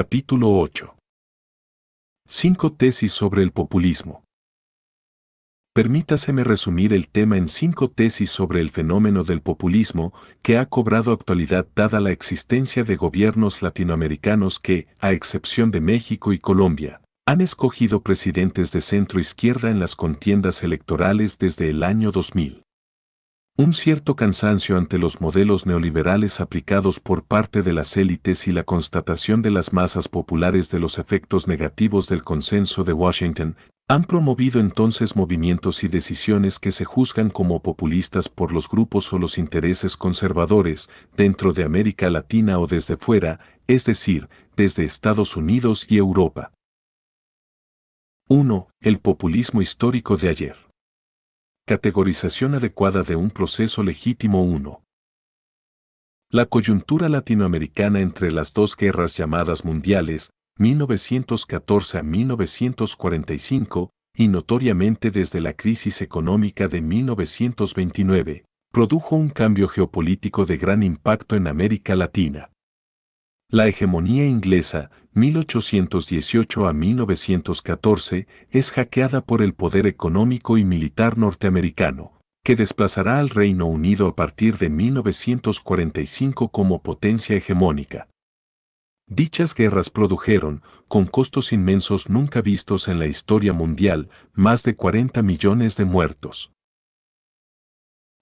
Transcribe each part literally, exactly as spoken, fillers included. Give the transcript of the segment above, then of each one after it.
Capítulo ocho. Cinco tesis sobre el populismo. Permítaseme resumir el tema en cinco tesis sobre el fenómeno del populismo que ha cobrado actualidad dada la existencia de gobiernos latinoamericanos que, a excepción de México y Colombia, han escogido presidentes de centro-izquierda en las contiendas electorales desde el año dos mil. Un cierto cansancio ante los modelos neoliberales aplicados por parte de las élites y la constatación de las masas populares de los efectos negativos del consenso de Washington, han promovido entonces movimientos y decisiones que se juzgan como populistas por los grupos o los intereses conservadores dentro de América Latina o desde fuera, es decir, desde Estados Unidos y Europa. uno. El populismo histórico de ayer. Categorización adecuada de un proceso legítimo. uno. La coyuntura latinoamericana entre las dos guerras llamadas mundiales, mil novecientos catorce a mil novecientos cuarenta y cinco, y notoriamente desde la crisis económica de mil novecientos veintinueve, produjo un cambio geopolítico de gran impacto en América Latina. La hegemonía inglesa, mil ochocientos dieciocho a mil novecientos catorce, es hackeada por el poder económico y militar norteamericano, que desplazará al Reino Unido a partir de mil novecientos cuarenta y cinco como potencia hegemónica. Dichas guerras produjeron, con costos inmensos nunca vistos en la historia mundial, más de cuarenta millones de muertos.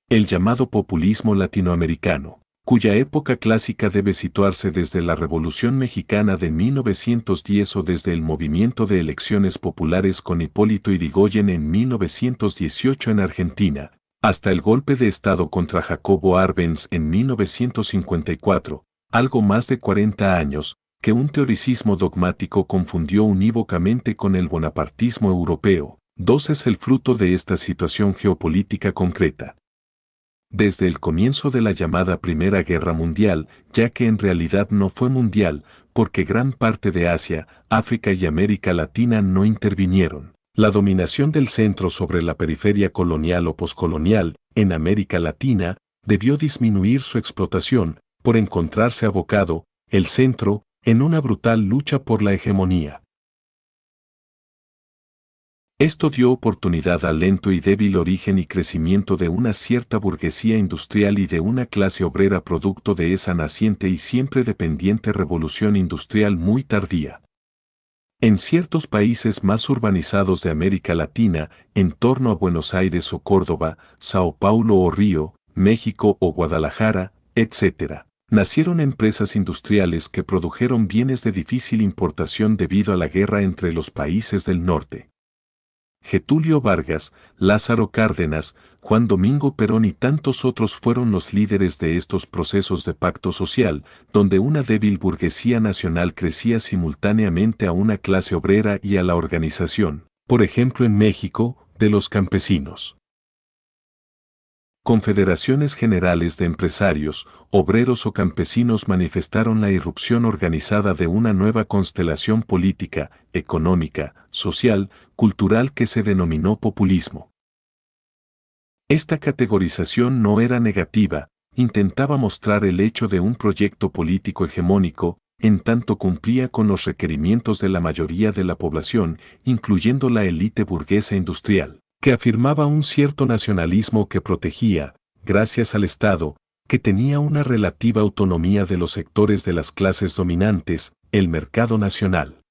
El llamado populismo latinoamericano, cuya época clásica debe situarse desde la Revolución Mexicana de mil novecientos diez o desde el movimiento de elecciones populares con Hipólito Irigoyen en mil novecientos dieciocho en Argentina, hasta el golpe de Estado contra Jacobo Arbenz en mil novecientos cincuenta y cuatro, algo más de cuarenta años, que un teoricismo dogmático confundió unívocamente con el bonapartismo europeo. dos es el fruto de esta situación geopolítica concreta. Desde el comienzo de la llamada Primera Guerra Mundial, ya que en realidad no fue mundial, porque gran parte de Asia, África y América Latina no intervinieron, la dominación del centro sobre la periferia colonial o poscolonial, en América Latina, debió disminuir su explotación, por encontrarse abocado, el centro, en una brutal lucha por la hegemonía. Esto dio oportunidad al lento y débil origen y crecimiento de una cierta burguesía industrial y de una clase obrera producto de esa naciente y siempre dependiente revolución industrial muy tardía. En ciertos países más urbanizados de América Latina, en torno a Buenos Aires o Córdoba, Sao Paulo o Río, México o Guadalajara, etcétera, nacieron empresas industriales que produjeron bienes de difícil importación debido a la guerra entre los países del norte. Getulio Vargas, Lázaro Cárdenas, Juan Domingo Perón y tantos otros fueron los líderes de estos procesos de pacto social, donde una débil burguesía nacional crecía simultáneamente a una clase obrera y a la organización, por ejemplo en México, de los campesinos. Confederaciones generales de empresarios, obreros o campesinos manifestaron la irrupción organizada de una nueva constelación política, económica, social, cultural que se denominó populismo. Esta categorización no era negativa, intentaba mostrar el hecho de un proyecto político hegemónico, en tanto cumplía con los requerimientos de la mayoría de la población, incluyendo la élite burguesa industrial, que afirmaba un cierto nacionalismo que protegía, gracias al Estado, que tenía una relativa autonomía de los sectores de las clases dominantes, el mercado nacional.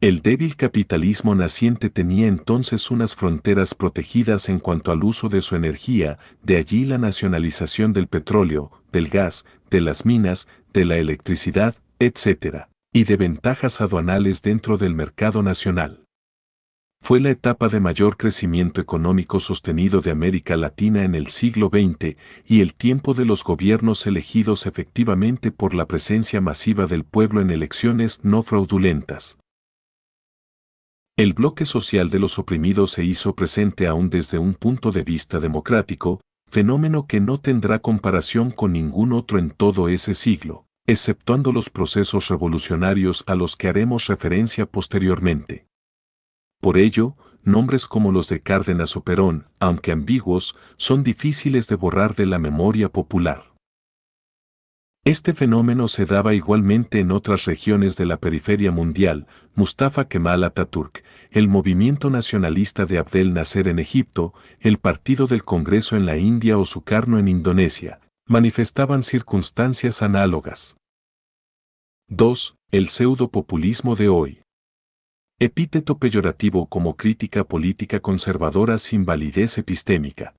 El débil capitalismo naciente tenía entonces unas fronteras protegidas en cuanto al uso de su energía, de allí la nacionalización del petróleo, del gas, de las minas, de la electricidad, etcétera, y de ventajas aduanales dentro del mercado nacional. Fue la etapa de mayor crecimiento económico sostenido de América Latina en el siglo veinte y el tiempo de los gobiernos elegidos efectivamente por la presencia masiva del pueblo en elecciones no fraudulentas. El bloque social de los oprimidos se hizo presente aún desde un punto de vista democrático, fenómeno que no tendrá comparación con ningún otro en todo ese siglo, exceptuando los procesos revolucionarios a los que haremos referencia posteriormente. Por ello, nombres como los de Cárdenas o Perón, aunque ambiguos, son difíciles de borrar de la memoria popular. Este fenómeno se daba igualmente en otras regiones de la periferia mundial. Mustafa Kemal Atatürk, el movimiento nacionalista de Abdel Nasser en Egipto, el Partido del Congreso en la India o Sukarno en Indonesia, manifestaban circunstancias análogas. dos. El pseudopopulismo de hoy. Epíteto peyorativo como crítica política conservadora sin validez epistémica.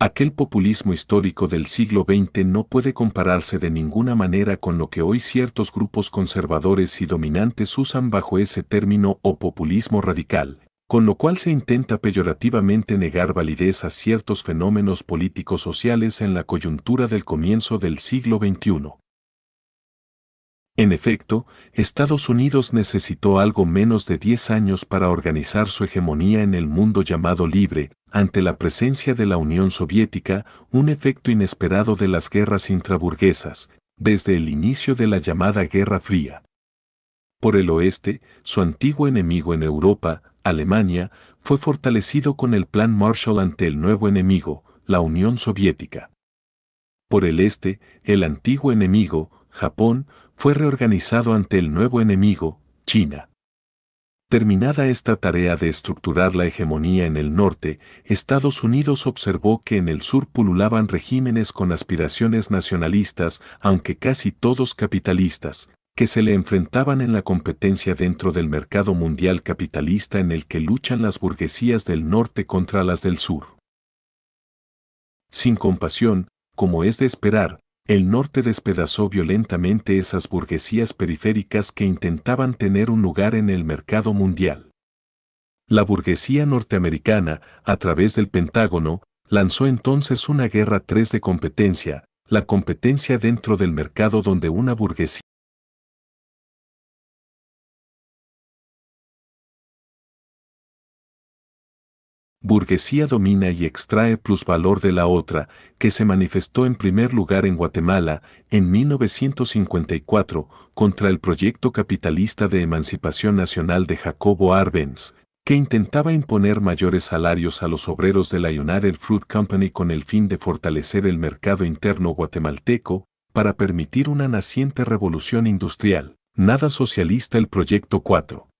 Aquel populismo histórico del siglo veinte no puede compararse de ninguna manera con lo que hoy ciertos grupos conservadores y dominantes usan bajo ese término o populismo radical, con lo cual se intenta peyorativamente negar validez a ciertos fenómenos políticos sociales en la coyuntura del comienzo del siglo veintiuno. En efecto, Estados Unidos necesitó algo menos de diez años para organizar su hegemonía en el mundo llamado libre, ante la presencia de la Unión Soviética, un efecto inesperado de las guerras intraburguesas, desde el inicio de la llamada Guerra Fría. Por el oeste, su antiguo enemigo en Europa, Alemania, fue fortalecido con el Plan Marshall ante el nuevo enemigo, la Unión Soviética. Por el este, el antiguo enemigo, Japón, fue reorganizado ante el nuevo enemigo, China. Terminada esta tarea de estructurar la hegemonía en el norte, Estados Unidos observó que en el sur pululaban regímenes con aspiraciones nacionalistas, aunque casi todos capitalistas, que se le enfrentaban en la competencia dentro del mercado mundial capitalista en el que luchan las burguesías del norte contra las del sur. Sin compasión, como es de esperar, el norte despedazó violentamente esas burguesías periféricas que intentaban tener un lugar en el mercado mundial. La burguesía norteamericana, a través del Pentágono, lanzó entonces una guerra tres de competencia, la competencia dentro del mercado donde una burguesía burguesía domina y extrae plusvalor de la otra, que se manifestó en primer lugar en Guatemala, en mil novecientos cincuenta y cuatro, contra el proyecto capitalista de emancipación nacional de Jacobo Arbenz, que intentaba imponer mayores salarios a los obreros de la United Fruit Company con el fin de fortalecer el mercado interno guatemalteco, para permitir una naciente revolución industrial. Nada socialista el proyecto cuatro.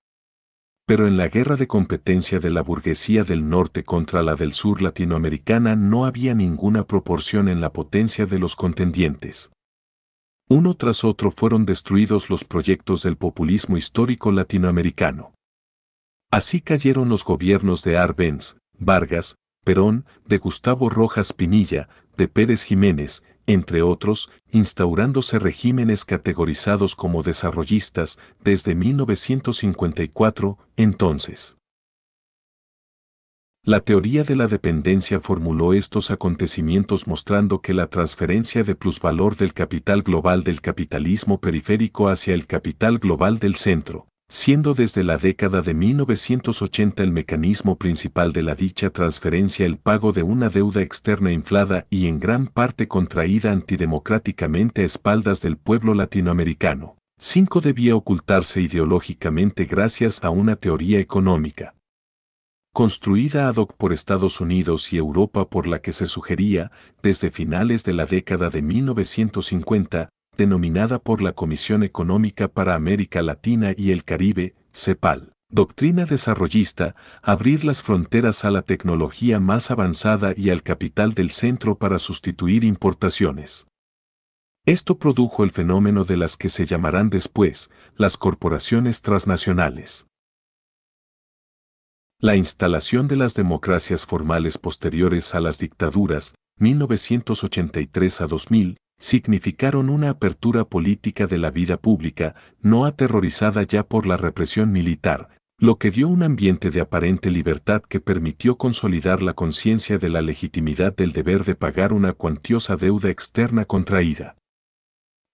Pero en la guerra de competencia de la burguesía del norte contra la del sur latinoamericana no había ninguna proporción en la potencia de los contendientes. Uno tras otro fueron destruidos los proyectos del populismo histórico latinoamericano. Así cayeron los gobiernos de Arbenz, Vargas, Perón, de Gustavo Rojas Pinilla, de Pérez Jiménez, entre otros, instaurándose regímenes categorizados como desarrollistas desde mil novecientos cincuenta y cuatro, entonces. La teoría de la dependencia formuló estos acontecimientos mostrando que la transferencia de plusvalor del capital global del capitalismo periférico hacia el capital global del centro, siendo desde la década de mil novecientos ochenta el mecanismo principal de la dicha transferencia el pago de una deuda externa inflada y en gran parte contraída antidemocráticamente a espaldas del pueblo latinoamericano. cinco. Debía ocultarse ideológicamente gracias a una teoría económica, construida ad hoc por Estados Unidos y Europa por la que se sugería, desde finales de la década de mil novecientos cincuenta, denominada por la Comisión Económica para América Latina y el Caribe, CEPAL. Doctrina desarrollista, abrir las fronteras a la tecnología más avanzada y al capital del centro para sustituir importaciones. Esto produjo el fenómeno de las que se llamarán después, las corporaciones transnacionales. La instalación de las democracias formales posteriores a las dictaduras, mil novecientos ochenta y tres a dos mil, significaron una apertura política de la vida pública, no aterrorizada ya por la represión militar, lo que dio un ambiente de aparente libertad que permitió consolidar la conciencia de la legitimidad del deber de pagar una cuantiosa deuda externa contraída.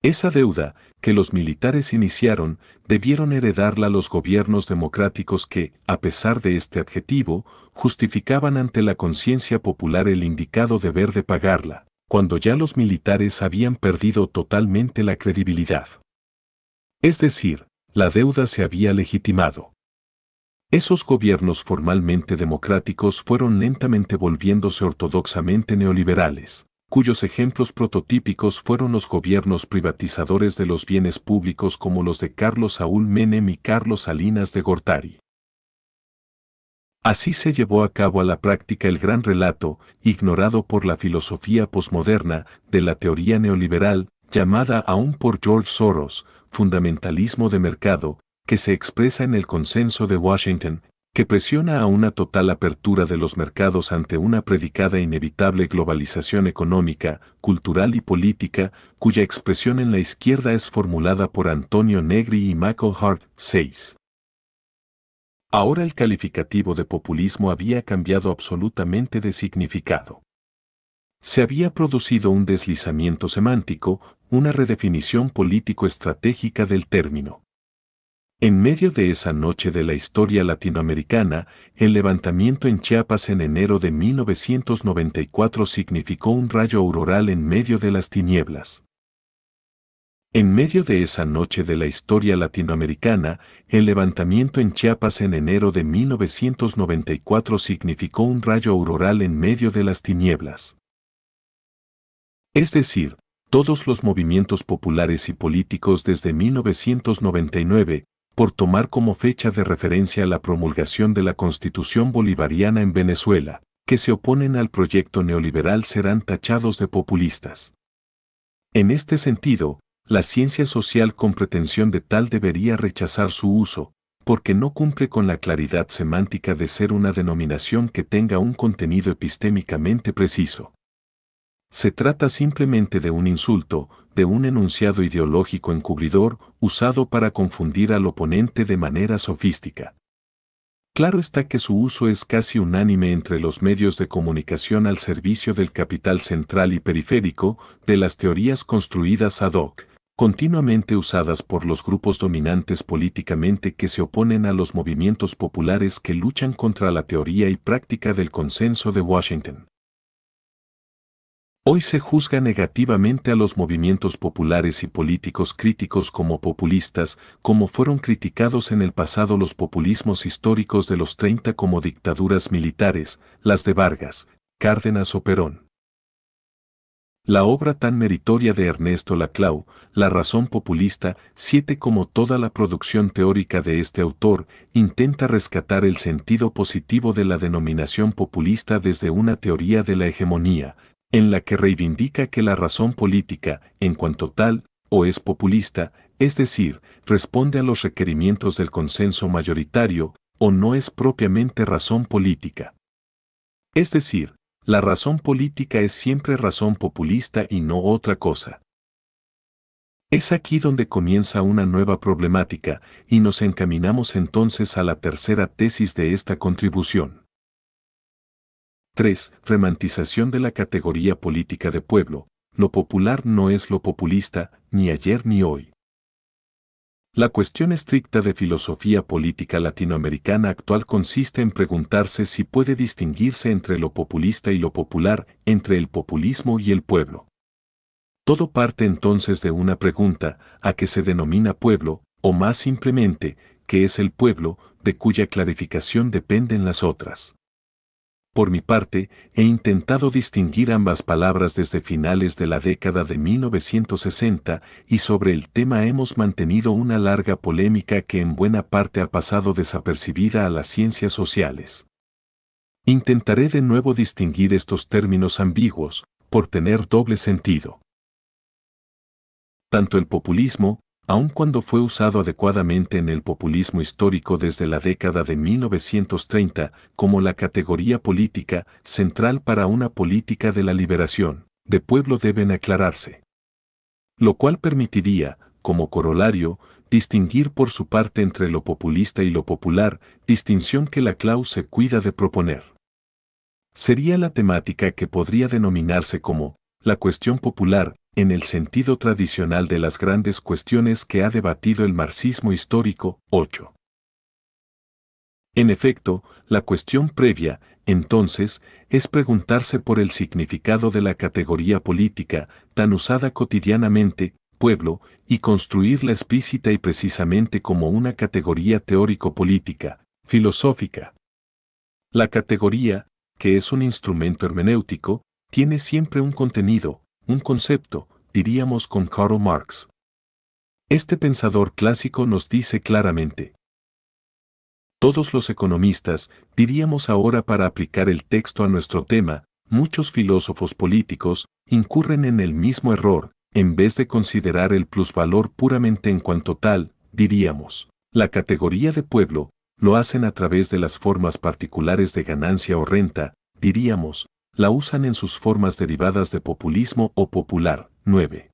Esa deuda, que los militares iniciaron, debieron heredarla los gobiernos democráticos que, a pesar de este adjetivo, justificaban ante la conciencia popular el indicado deber de pagarla, cuando ya los militares habían perdido totalmente la credibilidad. Es decir, la deuda se había legitimado. Esos gobiernos formalmente democráticos fueron lentamente volviéndose ortodoxamente neoliberales, cuyos ejemplos prototípicos fueron los gobiernos privatizadores de los bienes públicos como los de Carlos Saúl Menem y Carlos Salinas de Gortari. Así se llevó a cabo a la práctica el gran relato, ignorado por la filosofía posmoderna, de la teoría neoliberal, llamada aún por George Soros, fundamentalismo de mercado, que se expresa en el Consenso de Washington, que presiona a una total apertura de los mercados ante una predicada e inevitable globalización económica, cultural y política, cuya expresión en la izquierda es formulada por Antonio Negri y Michael Hardt. seis. Ahora el calificativo de populismo había cambiado absolutamente de significado. Se había producido un deslizamiento semántico, una redefinición político-estratégica del término. En medio de esa noche de la historia latinoamericana, el levantamiento en Chiapas en enero de mil novecientos noventa y cuatro significó un rayo auroral en medio de las tinieblas. En medio de esa noche de la historia latinoamericana, el levantamiento en Chiapas en enero de mil novecientos noventa y cuatro significó un rayo auroral en medio de las tinieblas. Es decir, todos los movimientos populares y políticos desde mil novecientos noventa y nueve, por tomar como fecha de referencia la promulgación de la Constitución Bolivariana en Venezuela, que se oponen al proyecto neoliberal serán tachados de populistas. En este sentido, la ciencia social con pretensión de tal debería rechazar su uso, porque no cumple con la claridad semántica de ser una denominación que tenga un contenido epistémicamente preciso. Se trata simplemente de un insulto, de un enunciado ideológico encubridor, usado para confundir al oponente de manera sofística. Claro está que su uso es casi unánime entre los medios de comunicación al servicio del capital central y periférico, de las teorías construidas ad hoc, continuamente usadas por los grupos dominantes políticamente que se oponen a los movimientos populares que luchan contra la teoría y práctica del Consenso de Washington. Hoy se juzga negativamente a los movimientos populares y políticos críticos como populistas, como fueron criticados en el pasado los populismos históricos de los treinta como dictaduras militares, las de Vargas, Cárdenas o Perón. La obra tan meritoria de Ernesto Laclau, La razón populista, siete como toda la producción teórica de este autor, intenta rescatar el sentido positivo de la denominación populista desde una teoría de la hegemonía, en la que reivindica que la razón política, en cuanto tal, o es populista, es decir, responde a los requerimientos del consenso mayoritario, o no es propiamente razón política. Es decir, la razón política es siempre razón populista y no otra cosa. Es aquí donde comienza una nueva problemática, y nos encaminamos entonces a la tercera tesis de esta contribución. tres. Romantización de la categoría política de pueblo. Lo popular no es lo populista, ni ayer ni hoy. La cuestión estricta de filosofía política latinoamericana actual consiste en preguntarse si puede distinguirse entre lo populista y lo popular, entre el populismo y el pueblo. Todo parte entonces de una pregunta, ¿a qué se denomina pueblo? O más simplemente, ¿qué es el pueblo?, de cuya clarificación dependen las otras. Por mi parte, he intentado distinguir ambas palabras desde finales de la década de mil novecientos sesenta y sobre el tema hemos mantenido una larga polémica que en buena parte ha pasado desapercibida a las ciencias sociales. Intentaré de nuevo distinguir estos términos ambiguos, por tener doble sentido. Tanto el populismo, aun cuando fue usado adecuadamente en el populismo histórico desde la década de mil novecientos treinta, como la categoría política central para una política de la liberación de pueblo deben aclararse. Lo cual permitiría, como corolario, distinguir por su parte entre lo populista y lo popular, distinción que Laclau se cuida de proponer. Sería la temática que podría denominarse como la cuestión popular, en el sentido tradicional de las grandes cuestiones que ha debatido el marxismo histórico. ocho. En efecto, la cuestión previa, entonces, es preguntarse por el significado de la categoría política, tan usada cotidianamente, pueblo, y construirla explícita y precisamente como una categoría teórico-política, filosófica. La categoría, que es un instrumento hermenéutico, tiene siempre un contenido, un concepto, diríamos con Karl Marx. Este pensador clásico nos dice claramente. Todos los economistas, diríamos ahora para aplicar el texto a nuestro tema, muchos filósofos políticos, incurren en el mismo error, en vez de considerar el plusvalor puramente en cuanto tal, diríamos, la categoría de pueblo, lo hacen a través de las formas particulares de ganancia o renta, diríamos, la usan en sus formas derivadas de populismo o popular. nueve.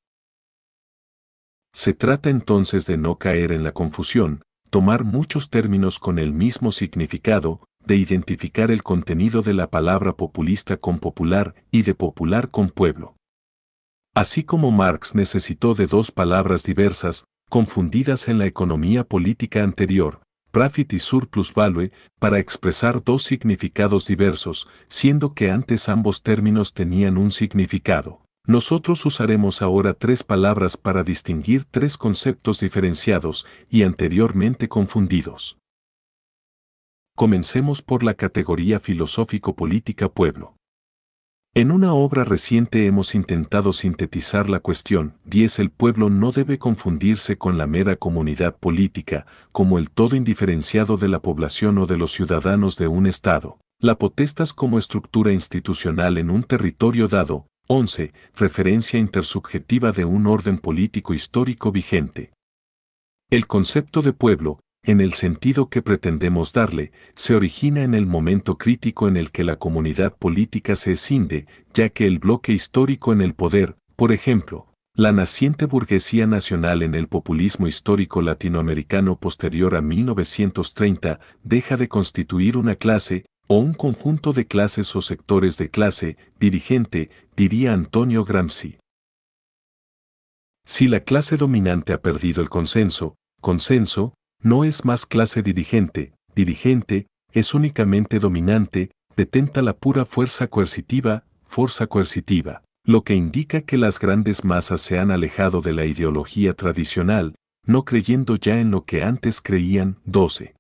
Se trata entonces de no caer en la confusión, tomar muchos términos con el mismo significado, de identificar el contenido de la palabra populista con popular y de popular con pueblo. Así como Marx necesitó de dos palabras diversas, confundidas en la economía política anterior, profit y surplus value, para expresar dos significados diversos, siendo que antes ambos términos tenían un significado. Nosotros usaremos ahora tres palabras para distinguir tres conceptos diferenciados y anteriormente confundidos. Comencemos por la categoría filosófico-política pueblo. En una obra reciente hemos intentado sintetizar la cuestión, diez. El pueblo no debe confundirse con la mera comunidad política, como el todo indiferenciado de la población o de los ciudadanos de un estado. La potestas como estructura institucional en un territorio dado. once. Referencia intersubjetiva de un orden político histórico vigente. El concepto de pueblo, en el sentido que pretendemos darle, se origina en el momento crítico en el que la comunidad política se escinde, ya que el bloque histórico en el poder, por ejemplo, la naciente burguesía nacional en el populismo histórico latinoamericano posterior a mil novecientos treinta, deja de constituir una clase, o un conjunto de clases o sectores de clase, dirigente, diría Antonio Gramsci. Si la clase dominante ha perdido el consenso, consenso, no es más clase dirigente, dirigente, es únicamente dominante, detenta la pura fuerza coercitiva, fuerza coercitiva, lo que indica que las grandes masas se han alejado de la ideología tradicional, no creyendo ya en lo que antes creían. doce.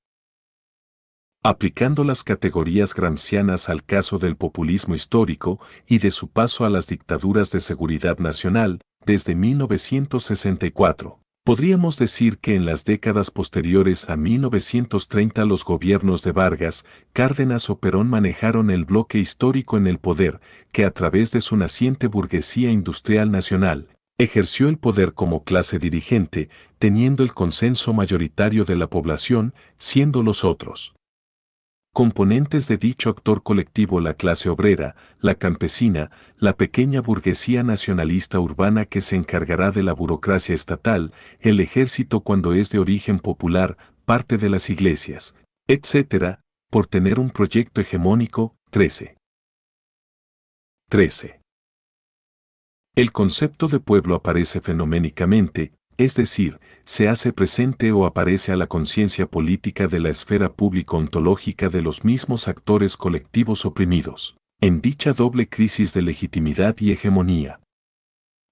Aplicando las categorías gramscianas al caso del populismo histórico y de su paso a las dictaduras de seguridad nacional desde mil novecientos sesenta y cuatro, podríamos decir que en las décadas posteriores a mil novecientos treinta los gobiernos de Vargas, Cárdenas o Perón manejaron el bloque histórico en el poder, que a través de su naciente burguesía industrial nacional, ejerció el poder como clase dirigente, teniendo el consenso mayoritario de la población, siendo los otros componentes de dicho actor colectivo la clase obrera, la campesina, la pequeña burguesía nacionalista urbana que se encargará de la burocracia estatal, el ejército cuando es de origen popular, parte de las iglesias, etcétera, por tener un proyecto hegemónico. trece. trece. El concepto de pueblo aparece fenoménicamente, es decir, se hace presente o aparece a la conciencia política de la esfera público-ontológica de los mismos actores colectivos oprimidos, en dicha doble crisis de legitimidad y hegemonía.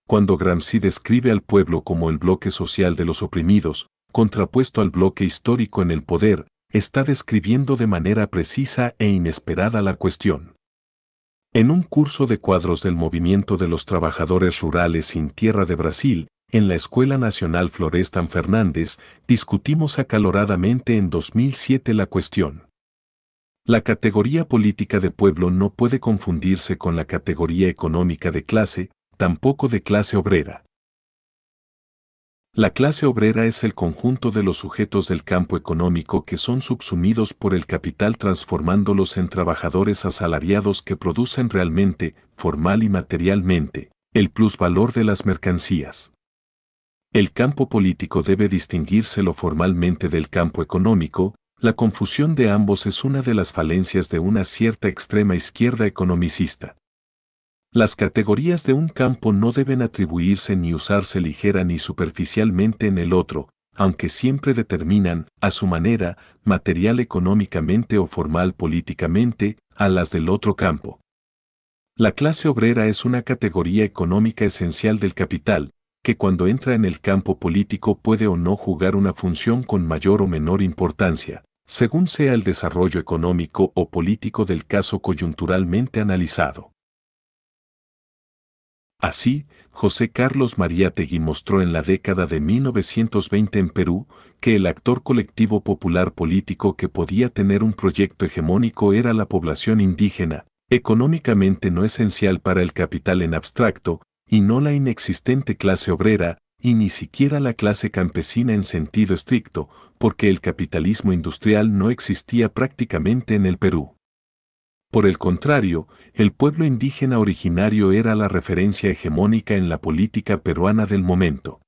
Cuando Gramsci describe al pueblo como el bloque social de los oprimidos, contrapuesto al bloque histórico en el poder, está describiendo de manera precisa e inesperada la cuestión. En un curso de cuadros del movimiento de los trabajadores rurales sin tierra de Brasil, en la Escuela Nacional Florestan Fernández, discutimos acaloradamente en dos mil siete la cuestión. La categoría política de pueblo no puede confundirse con la categoría económica de clase, tampoco de clase obrera. La clase obrera es el conjunto de los sujetos del campo económico que son subsumidos por el capital transformándolos en trabajadores asalariados que producen realmente, formal y materialmente, el plusvalor de las mercancías. El campo político debe distinguírselo formalmente del campo económico, la confusión de ambos es una de las falencias de una cierta extrema izquierda economicista. Las categorías de un campo no deben atribuirse ni usarse ligera ni superficialmente en el otro, aunque siempre determinan, a su manera, material económicamente o formal políticamente, a las del otro campo. La clase obrera es una categoría económica esencial del capital, que cuando entra en el campo político puede o no jugar una función con mayor o menor importancia, según sea el desarrollo económico o político del caso coyunturalmente analizado. Así, José Carlos Mariátegui mostró en la década de mil novecientos veinte en Perú que el actor colectivo popular político que podía tener un proyecto hegemónico era la población indígena, económicamente no esencial para el capital en abstracto, y no la inexistente clase obrera, y ni siquiera la clase campesina en sentido estricto, porque el capitalismo industrial no existía prácticamente en el Perú. Por el contrario, el pueblo indígena originario era la referencia hegemónica en la política peruana del momento.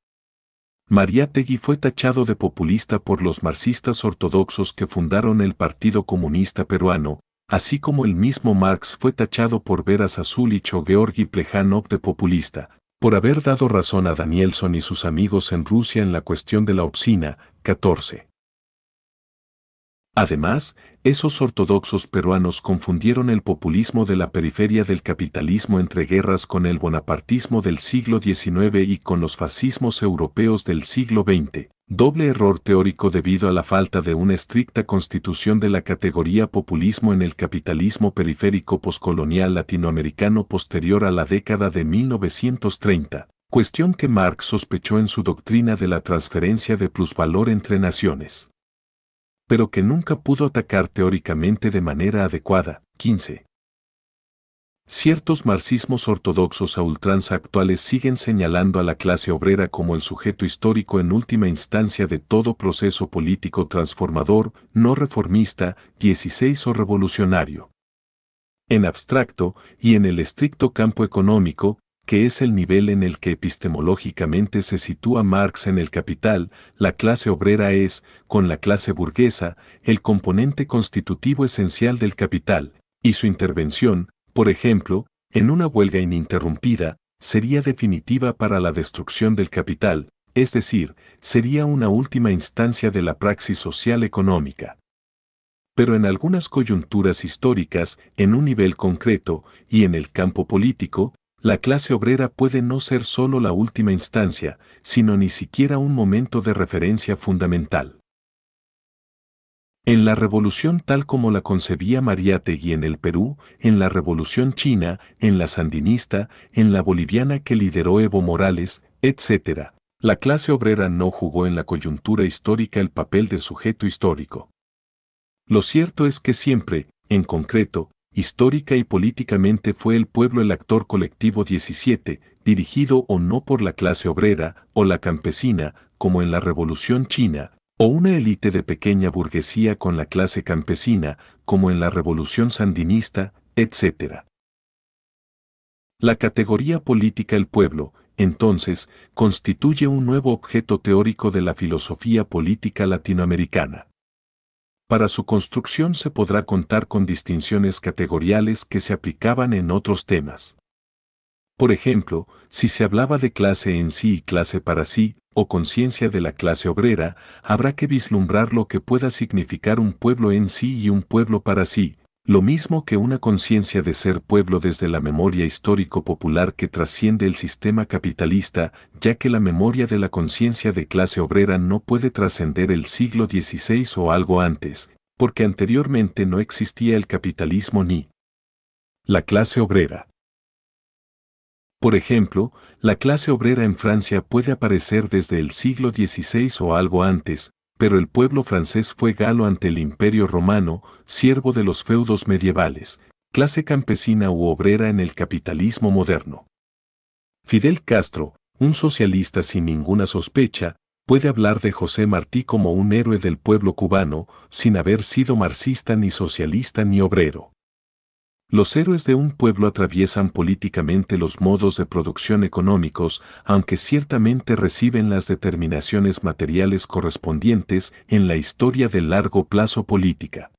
Mariátegui fue tachado de populista por los marxistas ortodoxos que fundaron el Partido Comunista Peruano, así como el mismo Marx fue tachado por Vera Zasulich o Georgi Plejánov de populista, por haber dado razón a Danielson y sus amigos en Rusia en la cuestión de la Opsina, catorce. Además, esos ortodoxos peruanos confundieron el populismo de la periferia del capitalismo entre guerras con el bonapartismo del siglo diecinueve y con los fascismos europeos del siglo veinte, doble error teórico debido a la falta de una estricta constitución de la categoría populismo en el capitalismo periférico poscolonial latinoamericano posterior a la década de mil novecientos treinta, cuestión que Marx sospechó en su doctrina de la transferencia de plusvalor entre naciones, pero que nunca pudo atacar teóricamente de manera adecuada. quince. Ciertos marxismos ortodoxos a ultranza actuales siguen señalando a la clase obrera como el sujeto histórico en última instancia de todo proceso político transformador, no reformista, dieciséis o revolucionario. En abstracto, y en el estricto campo económico, que es el nivel en el que epistemológicamente se sitúa Marx en el Capital, la clase obrera es, con la clase burguesa, el componente constitutivo esencial del Capital, y su intervención, por ejemplo, en una huelga ininterrumpida, sería definitiva para la destrucción del Capital, es decir, sería una última instancia de la praxis social económica. Pero en algunas coyunturas históricas, en un nivel concreto, y en el campo político, la clase obrera puede no ser solo la última instancia, sino ni siquiera un momento de referencia fundamental. En la revolución tal como la concebía Mariátegui en el Perú, en la revolución china, en la sandinista, en la boliviana que lideró Evo Morales, etcétera, la clase obrera no jugó en la coyuntura histórica el papel de sujeto histórico. Lo cierto es que siempre, en concreto, histórica y políticamente fue el pueblo el actor colectivo diecisiete, dirigido o no por la clase obrera o la campesina, como en la Revolución China, o una élite de pequeña burguesía con la clase campesina, como en la Revolución Sandinista, etcétera. La categoría política el pueblo, entonces, constituye un nuevo objeto teórico de la filosofía política latinoamericana. Para su construcción se podrá contar con distinciones categoriales que se aplicaban en otros temas. Por ejemplo, si se hablaba de clase en sí y clase para sí, o conciencia de la clase obrera, habrá que vislumbrar lo que pueda significar un pueblo en sí y un pueblo para sí, lo mismo que una conciencia de ser pueblo desde la memoria histórico-popular que trasciende el sistema capitalista, ya que la memoria de la conciencia de clase obrera no puede trascender el siglo dieciséis o algo antes, porque anteriormente no existía el capitalismo ni la clase obrera. Por ejemplo, la clase obrera en Francia puede aparecer desde el siglo dieciséis o algo antes, pero el pueblo francés fue galo ante el Imperio Romano, siervo de los feudos medievales, clase campesina u obrera en el capitalismo moderno. Fidel Castro, un socialista sin ninguna sospecha, puede hablar de José Martí como un héroe del pueblo cubano, sin haber sido marxista ni socialista ni obrero. Los héroes de un pueblo atraviesan políticamente los modos de producción económicos, aunque ciertamente reciben las determinaciones materiales correspondientes en la historia de largo plazo política.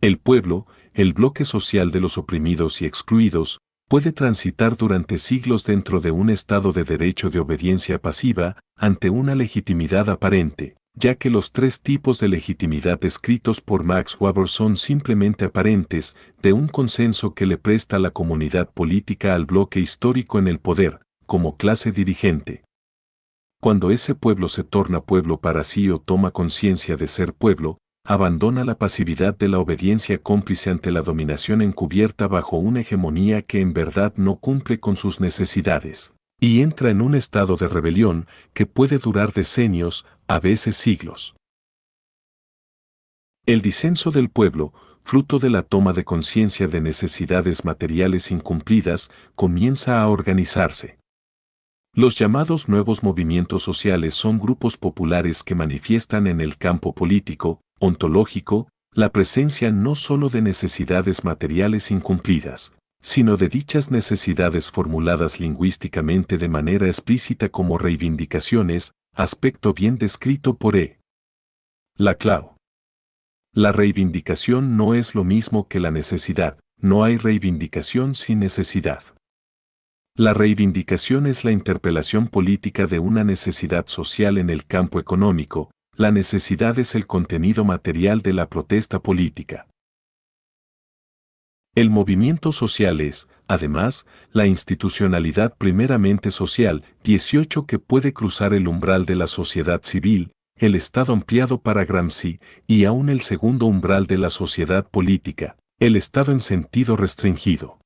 El pueblo, el bloque social de los oprimidos y excluidos, puede transitar durante siglos dentro de un estado de derecho de obediencia pasiva ante una legitimidad aparente, ya que los tres tipos de legitimidad descritos por Max Weber son simplemente aparentes de un consenso que le presta la comunidad política al bloque histórico en el poder, como clase dirigente. Cuando ese pueblo se torna pueblo para sí o toma conciencia de ser pueblo, abandona la pasividad de la obediencia cómplice ante la dominación encubierta bajo una hegemonía que en verdad no cumple con sus necesidades, y entra en un estado de rebelión que puede durar decenios, a veces siglos. El disenso del pueblo, fruto de la toma de conciencia de necesidades materiales incumplidas, comienza a organizarse. Los llamados nuevos movimientos sociales son grupos populares que manifiestan en el campo político, ontológico, la presencia no sólo de necesidades materiales incumplidas, sino de dichas necesidades formuladas lingüísticamente de manera explícita como reivindicaciones, aspecto bien descrito por E. Laclau. La reivindicación no es lo mismo que la necesidad, no hay reivindicación sin necesidad. La reivindicación es la interpelación política de una necesidad social en el campo económico, la necesidad es el contenido material de la protesta política. El movimiento social es, además, la institucionalidad primeramente social, dieciocho que puede cruzar el umbral de la sociedad civil, el Estado ampliado para Gramsci, y aún el segundo umbral de la sociedad política, el Estado en sentido restringido.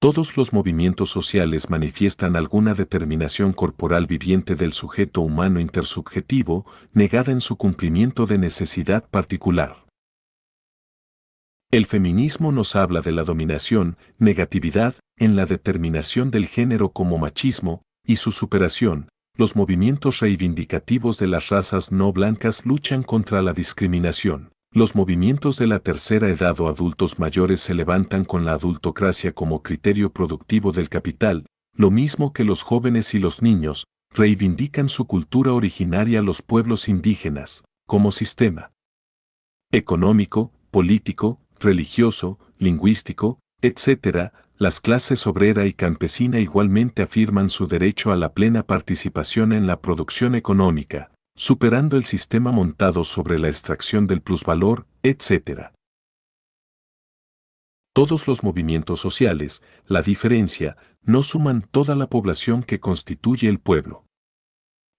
Todos los movimientos sociales manifiestan alguna determinación corporal viviente del sujeto humano intersubjetivo, negada en su cumplimiento de necesidad particular. El feminismo nos habla de la dominación, negatividad, en la determinación del género como machismo, y su superación. Los movimientos reivindicativos de las razas no blancas luchan contra la discriminación. Los movimientos de la tercera edad o adultos mayores se levantan con la adultocracia como criterio productivo del capital, lo mismo que los jóvenes y los niños, reivindican su cultura originaria a los pueblos indígenas, como sistema económico, político, religioso, lingüístico, etcétera, las clases obrera y campesina igualmente afirman su derecho a la plena participación en la producción económica, superando el sistema montado sobre la extracción del plusvalor, etcétera. Todos los movimientos sociales, la diferencia, no suman toda la población que constituye el pueblo.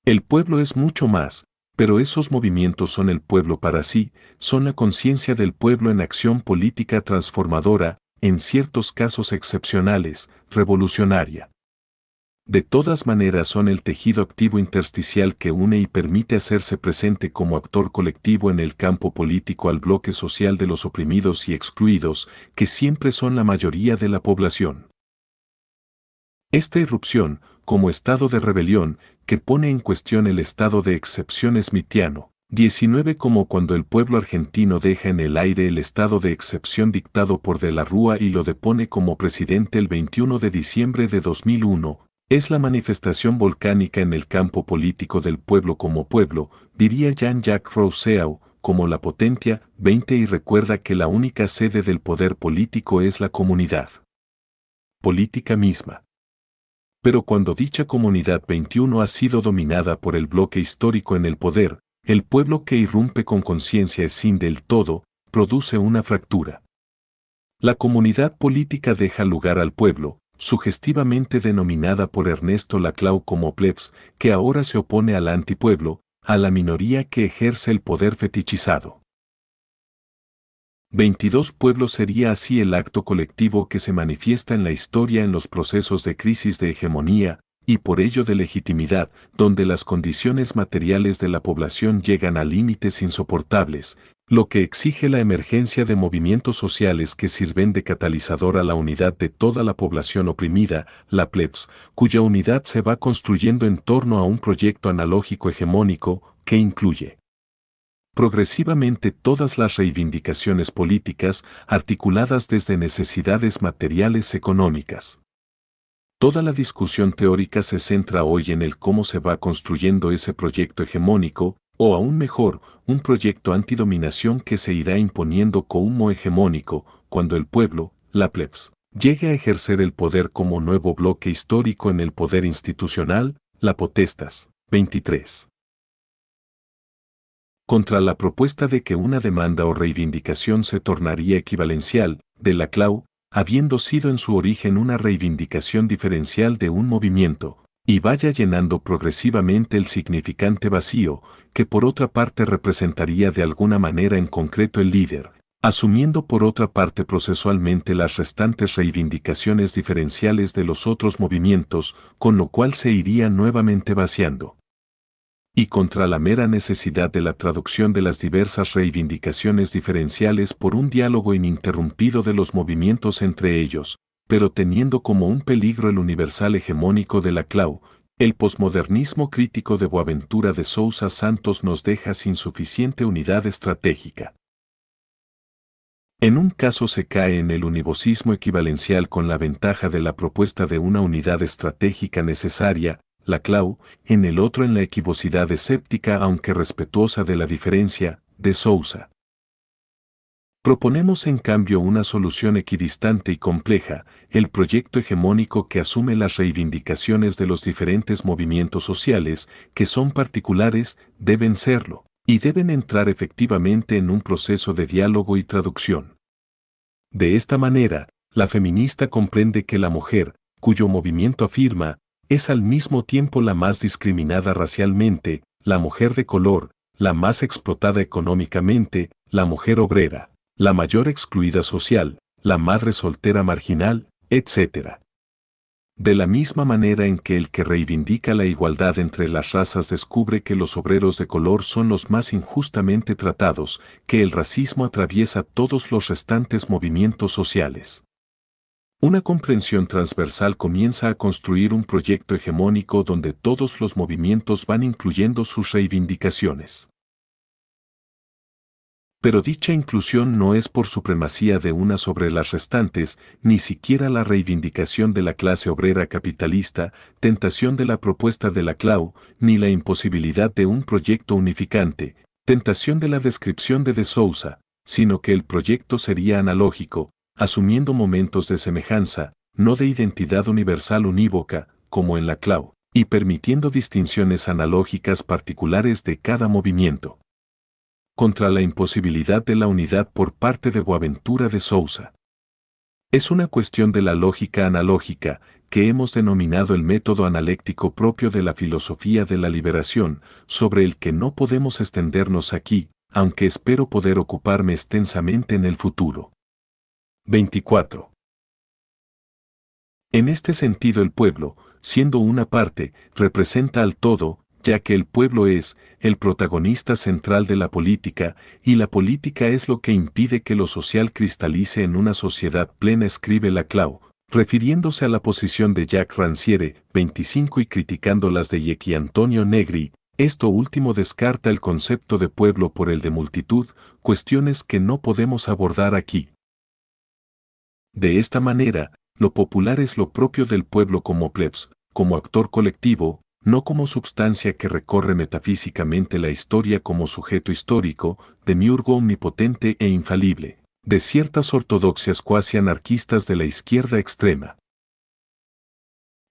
El pueblo es mucho más, pero esos movimientos son el pueblo para sí, son la conciencia del pueblo en acción política transformadora, en ciertos casos excepcionales, revolucionaria. De todas maneras son el tejido activo intersticial que une y permite hacerse presente como actor colectivo en el campo político al bloque social de los oprimidos y excluidos, que siempre son la mayoría de la población. Esta irrupción, como estado de rebelión, que pone en cuestión el estado de excepción smithiano, diecinueve como cuando el pueblo argentino deja en el aire el estado de excepción dictado por De la Rúa y lo depone como presidente el veintiuno de diciembre de dos mil uno, es la manifestación volcánica en el campo político del pueblo como pueblo, diría Jean-Jacques Rousseau, como la potentia, veinte y recuerda que la única sede del poder político es la comunidad política misma. Pero cuando dicha comunidad veintiuno ha sido dominada por el bloque histórico en el poder, el pueblo que irrumpe con conciencia sin del todo, produce una fractura. La comunidad política deja lugar al pueblo, sugestivamente denominada por Ernesto Laclau como plebs, que ahora se opone al antipueblo, a la minoría que ejerce el poder fetichizado. veintidós pueblos sería así el acto colectivo que se manifiesta en la historia en los procesos de crisis de hegemonía, y por ello de legitimidad, donde las condiciones materiales de la población llegan a límites insoportables, lo que exige la emergencia de movimientos sociales que sirven de catalizador a la unidad de toda la población oprimida, la plebs, cuya unidad se va construyendo en torno a un proyecto analógico hegemónico, que incluye progresivamente todas las reivindicaciones políticas articuladas desde necesidades materiales económicas. Toda la discusión teórica se centra hoy en el cómo se va construyendo ese proyecto hegemónico, o aún mejor, un proyecto antidominación que se irá imponiendo como hegemónico, cuando el pueblo, la plebs, llegue a ejercer el poder como nuevo bloque histórico en el poder institucional, la potestas, veintitrés. Contra la propuesta de que una demanda o reivindicación se tornaría equivalencial, de Laclau, habiendo sido en su origen una reivindicación diferencial de un movimiento, y vaya llenando progresivamente el significante vacío que por otra parte representaría de alguna manera en concreto el líder, asumiendo por otra parte procesualmente las restantes reivindicaciones diferenciales de los otros movimientos, con lo cual se iría nuevamente vaciando. Y contra la mera necesidad de la traducción de las diversas reivindicaciones diferenciales por un diálogo ininterrumpido de los movimientos entre ellos, pero teniendo como un peligro el universal hegemónico de Laclau, el posmodernismo crítico de Boaventura de Sousa Santos nos deja sin suficiente unidad estratégica. En un caso se cae en el univocismo equivalencial con la ventaja de la propuesta de una unidad estratégica necesaria, Laclau, en el otro en la equivocidad escéptica aunque respetuosa de la diferencia, de Sousa. Proponemos en cambio una solución equidistante y compleja, el proyecto hegemónico que asume las reivindicaciones de los diferentes movimientos sociales, que son particulares, deben serlo, y deben entrar efectivamente en un proceso de diálogo y traducción. De esta manera, la feminista comprende que la mujer, cuyo movimiento afirma, es al mismo tiempo la más discriminada racialmente, la mujer de color, la más explotada económicamente, la mujer obrera, la mayor excluida social, la madre soltera marginal, etcétera. De la misma manera en que el que reivindica la igualdad entre las razas descubre que los obreros de color son los más injustamente tratados, que el racismo atraviesa todos los restantes movimientos sociales. Una comprensión transversal comienza a construir un proyecto hegemónico donde todos los movimientos van incluyendo sus reivindicaciones. Pero dicha inclusión no es por supremacía de una sobre las restantes, ni siquiera la reivindicación de la clase obrera capitalista, tentación de la propuesta de Laclau, ni la imposibilidad de un proyecto unificante, tentación de la descripción de De Sousa, sino que el proyecto sería analógico, asumiendo momentos de semejanza, no de identidad universal unívoca, como en Laclau, y permitiendo distinciones analógicas particulares de cada movimiento. Contra la imposibilidad de la unidad por parte de Boaventura de Sousa. Es una cuestión de la lógica analógica, que hemos denominado el método analéctico propio de la filosofía de la liberación, sobre el que no podemos extendernos aquí, aunque espero poder ocuparme extensamente en el futuro. veinticuatro. En este sentido el pueblo, siendo una parte, representa al todo, ya que el pueblo es el protagonista central de la política, y la política es lo que impide que lo social cristalice en una sociedad plena, escribe Laclau, refiriéndose a la posición de Jacques Rancière, veinticinco, y criticando las de Hayek y Antonio Negri. Esto último descarta el concepto de pueblo por el de multitud, cuestiones que no podemos abordar aquí. De esta manera, lo popular es lo propio del pueblo como plebs, como actor colectivo, no como substancia que recorre metafísicamente la historia como sujeto histórico, demiurgo omnipotente e infalible, de ciertas ortodoxias cuasi anarquistas de la izquierda extrema.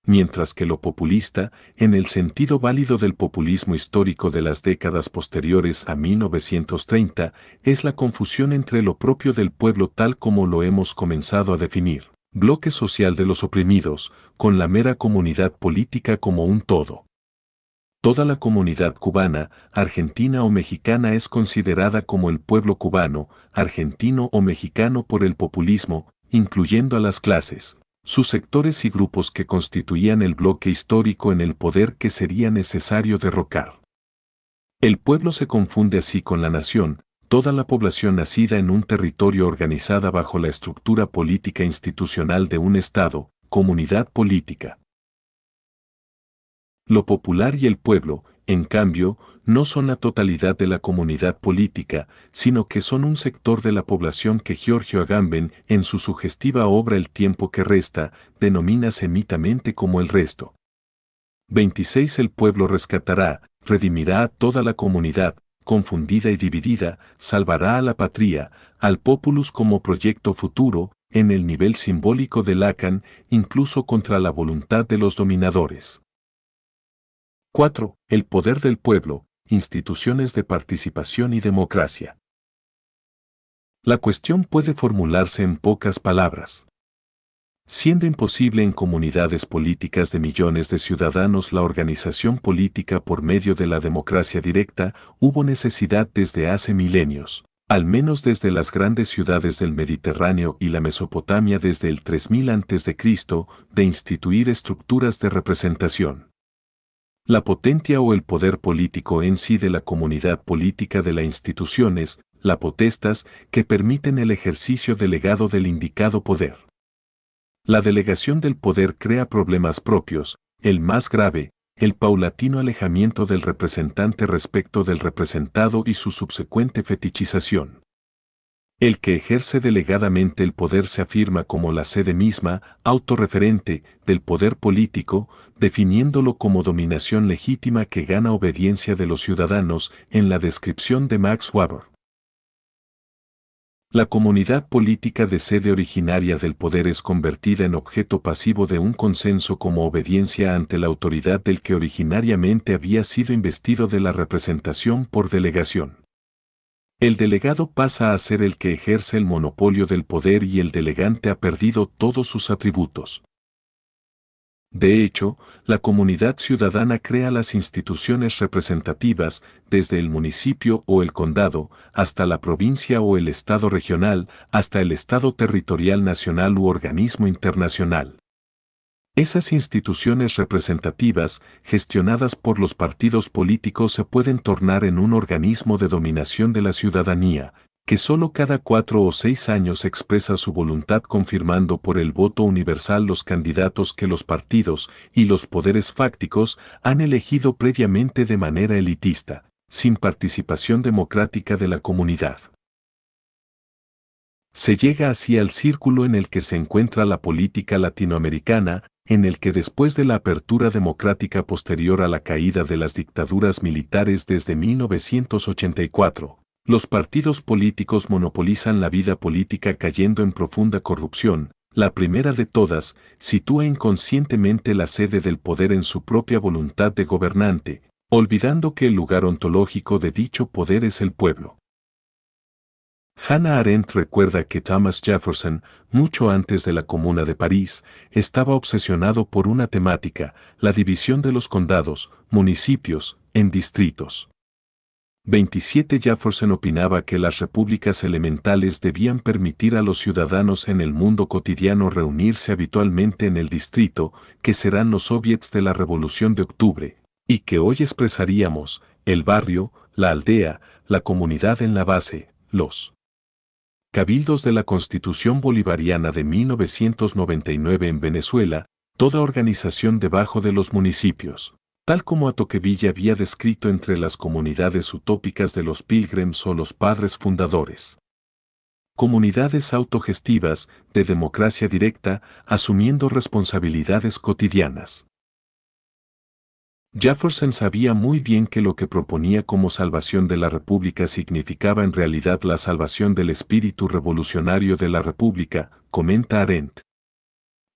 Mientras que lo populista, en el sentido válido del populismo histórico de las décadas posteriores a mil novecientos treinta, es la confusión entre lo propio del pueblo tal como lo hemos comenzado a definir, bloque social de los oprimidos, con la mera comunidad política como un todo. Toda la comunidad cubana, argentina o mexicana es considerada como el pueblo cubano, argentino o mexicano por el populismo, incluyendo a las clases, sus sectores y grupos que constituían el bloque histórico en el poder que sería necesario derrocar. El pueblo se confunde así con la nación, toda la población nacida en un territorio organizada bajo la estructura política institucional de un Estado, comunidad política. Lo popular y el pueblo, en cambio, no son la totalidad de la comunidad política, sino que son un sector de la población que Giorgio Agamben, en su sugestiva obra El tiempo que resta, denomina semitamente como el resto. veintiséis. El pueblo rescatará, redimirá a toda la comunidad, confundida y dividida, salvará a la patria, al populus como proyecto futuro, en el nivel simbólico de Lacan, incluso contra la voluntad de los dominadores. cuatro. El poder del pueblo, instituciones de participación y democracia. La cuestión puede formularse en pocas palabras. siendo imposible en comunidades políticas de millones de ciudadanos la organización política por medio de la democracia directa, hubo necesidad desde hace milenios, al menos desde las grandes ciudades del Mediterráneo y la Mesopotamia desde el tres mil antes de Cristo, de instituir estructuras de representación. La potencia o el poder político en sí de la comunidad política de las instituciones, la potestas, que permiten el ejercicio delegado del indicado poder. La delegación del poder crea problemas propios, el más grave, el paulatino alejamiento del representante respecto del representado y su subsecuente fetichización. El que ejerce delegadamente el poder se afirma como la sede misma, autorreferente, del poder político, definiéndolo como dominación legítima que gana obediencia de los ciudadanos, en la descripción de Max Weber. La comunidad política de sede originaria del poder es convertida en objeto pasivo de un consenso como obediencia ante la autoridad del que originariamente había sido investido de la representación por delegación. El delegado pasa a ser el que ejerce el monopolio del poder y el delegante ha perdido todos sus atributos. De hecho, la comunidad ciudadana crea las instituciones representativas, desde el municipio o el condado, hasta la provincia o el estado regional, hasta el estado territorial nacional u organismo internacional. Esas instituciones representativas, gestionadas por los partidos políticos, se pueden tornar en un organismo de dominación de la ciudadanía, que solo cada cuatro o seis años expresa su voluntad confirmando por el voto universal los candidatos que los partidos y los poderes fácticos han elegido previamente de manera elitista, sin participación democrática de la comunidad. Se llega así al círculo en el que se encuentra la política latinoamericana, en el que después de la apertura democrática posterior a la caída de las dictaduras militares desde mil novecientos ochenta y cuatro, los partidos políticos monopolizan la vida política cayendo en profunda corrupción. La primera de todas, sitúa inconscientemente la sede del poder en su propia voluntad de gobernante, olvidando que el lugar ontológico de dicho poder es el pueblo. Hannah Arendt recuerda que Thomas Jefferson, mucho antes de la Comuna de París, estaba obsesionado por una temática, la división de los condados, municipios, en distritos. veintisiete Jefferson opinaba que las repúblicas elementales debían permitir a los ciudadanos en el mundo cotidiano reunirse habitualmente en el distrito, que serán los soviets de la Revolución de Octubre, y que hoy expresaríamos, el barrio, la aldea, la comunidad en la base, los cabildos de la Constitución Bolivariana de mil novecientos noventa y nueve en Venezuela, toda organización debajo de los municipios. Tal como a Tocqueville había descrito entre las comunidades utópicas de los Pilgrims o los padres fundadores. Comunidades autogestivas, de democracia directa, asumiendo responsabilidades cotidianas. Jefferson sabía muy bien que lo que proponía como salvación de la República significaba en realidad la salvación del espíritu revolucionario de la República, comenta Arendt.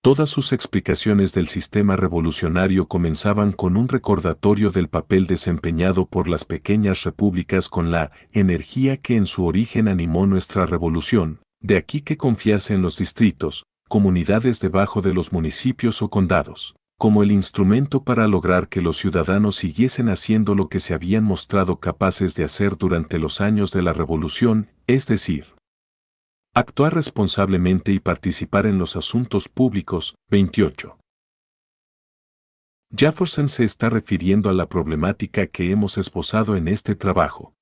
Todas sus explicaciones del sistema revolucionario comenzaban con un recordatorio del papel desempeñado por las pequeñas repúblicas con la energía que en su origen animó nuestra revolución, de aquí que confiase en los distritos, comunidades debajo de los municipios o condados, como el instrumento para lograr que los ciudadanos siguiesen haciendo lo que se habían mostrado capaces de hacer durante los años de la revolución, es decir, actuar responsablemente y participar en los asuntos públicos. veintiocho. Jefferson se está refiriendo a la problemática que hemos esbozado en este trabajo.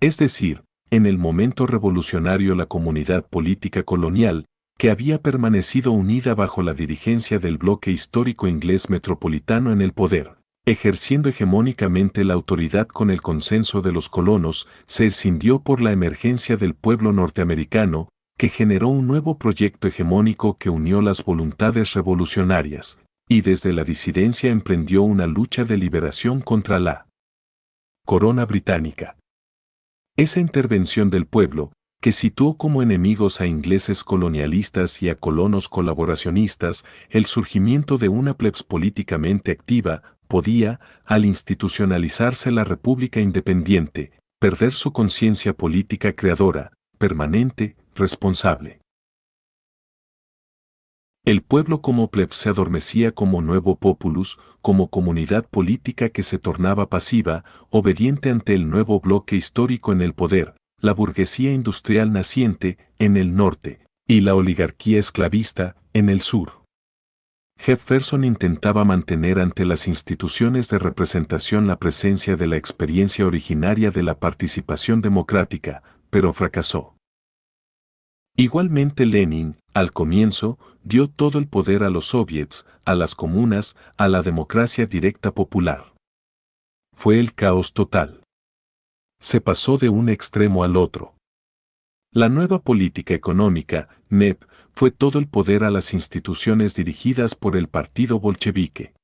Es decir, en el momento revolucionario la comunidad política colonial, que había permanecido unida bajo la dirigencia del bloque histórico inglés metropolitano en el poder, ejerciendo hegemónicamente la autoridad con el consenso de los colonos, se escindió por la emergencia del pueblo norteamericano, que generó un nuevo proyecto hegemónico que unió las voluntades revolucionarias, y desde la disidencia emprendió una lucha de liberación contra la corona británica. Esa intervención del pueblo, que situó como enemigos a ingleses colonialistas y a colonos colaboracionistas, el surgimiento de una plebs políticamente activa, podía, al institucionalizarse la República Independiente, perder su conciencia política creadora, permanente, responsable. El pueblo como pleb se adormecía como nuevo populus, como comunidad política que se tornaba pasiva, obediente ante el nuevo bloque histórico en el poder, la burguesía industrial naciente, en el norte, y la oligarquía esclavista, en el sur. Jefferson intentaba mantener ante las instituciones de representación la presencia de la experiencia originaria de la participación democrática, pero fracasó. Igualmente Lenin, al comienzo, dio todo el poder a los soviets, a las comunas, a la democracia directa popular. Fue el caos total. Se pasó de un extremo al otro. La nueva política económica, N E P, fue todo el poder a las instituciones dirigidas por el partido bolchevique.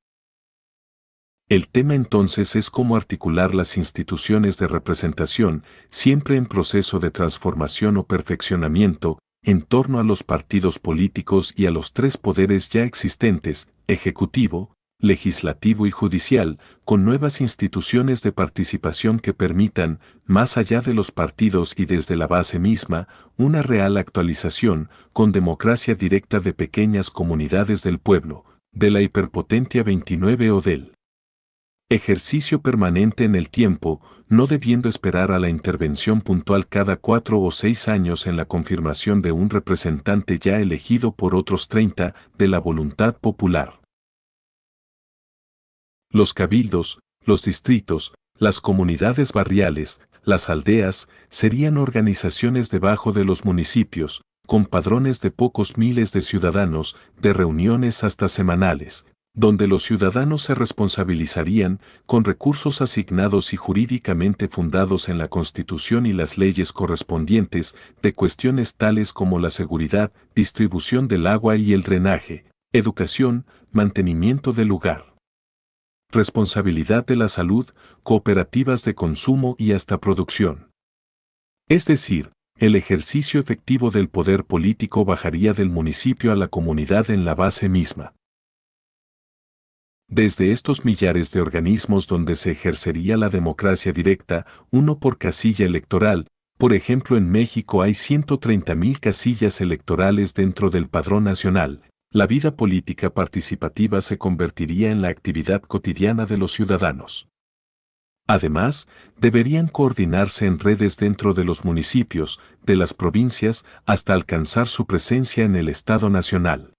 El tema entonces es cómo articular las instituciones de representación, siempre en proceso de transformación o perfeccionamiento, en torno a los partidos políticos y a los tres poderes ya existentes, ejecutivo, legislativo y judicial, con nuevas instituciones de participación que permitan, más allá de los partidos y desde la base misma, una real actualización, con democracia directa de pequeñas comunidades del pueblo, de la hiperpotencia veintinueve o del ejercicio permanente en el tiempo, no debiendo esperar a la intervención puntual cada cuatro o seis años en la confirmación de un representante ya elegido por otros treinta de la voluntad popular. Los cabildos, los distritos, las comunidades barriales, las aldeas, serían organizaciones debajo de los municipios, con padrones de pocos miles de ciudadanos, de reuniones hasta semanales, donde los ciudadanos se responsabilizarían, con recursos asignados y jurídicamente fundados en la Constitución y las leyes correspondientes, de cuestiones tales como la seguridad, distribución del agua y el drenaje, educación, mantenimiento del lugar, responsabilidad de la salud, cooperativas de consumo y hasta producción. Es decir, el ejercicio efectivo del poder político bajaría del municipio a la comunidad en la base misma. Desde estos millares de organismos donde se ejercería la democracia directa, uno por casilla electoral, por ejemplo en México hay ciento treinta mil casillas electorales dentro del padrón nacional, la vida política participativa se convertiría en la actividad cotidiana de los ciudadanos. Además, deberían coordinarse en redes dentro de los municipios, de las provincias, hasta alcanzar su presencia en el Estado Nacional.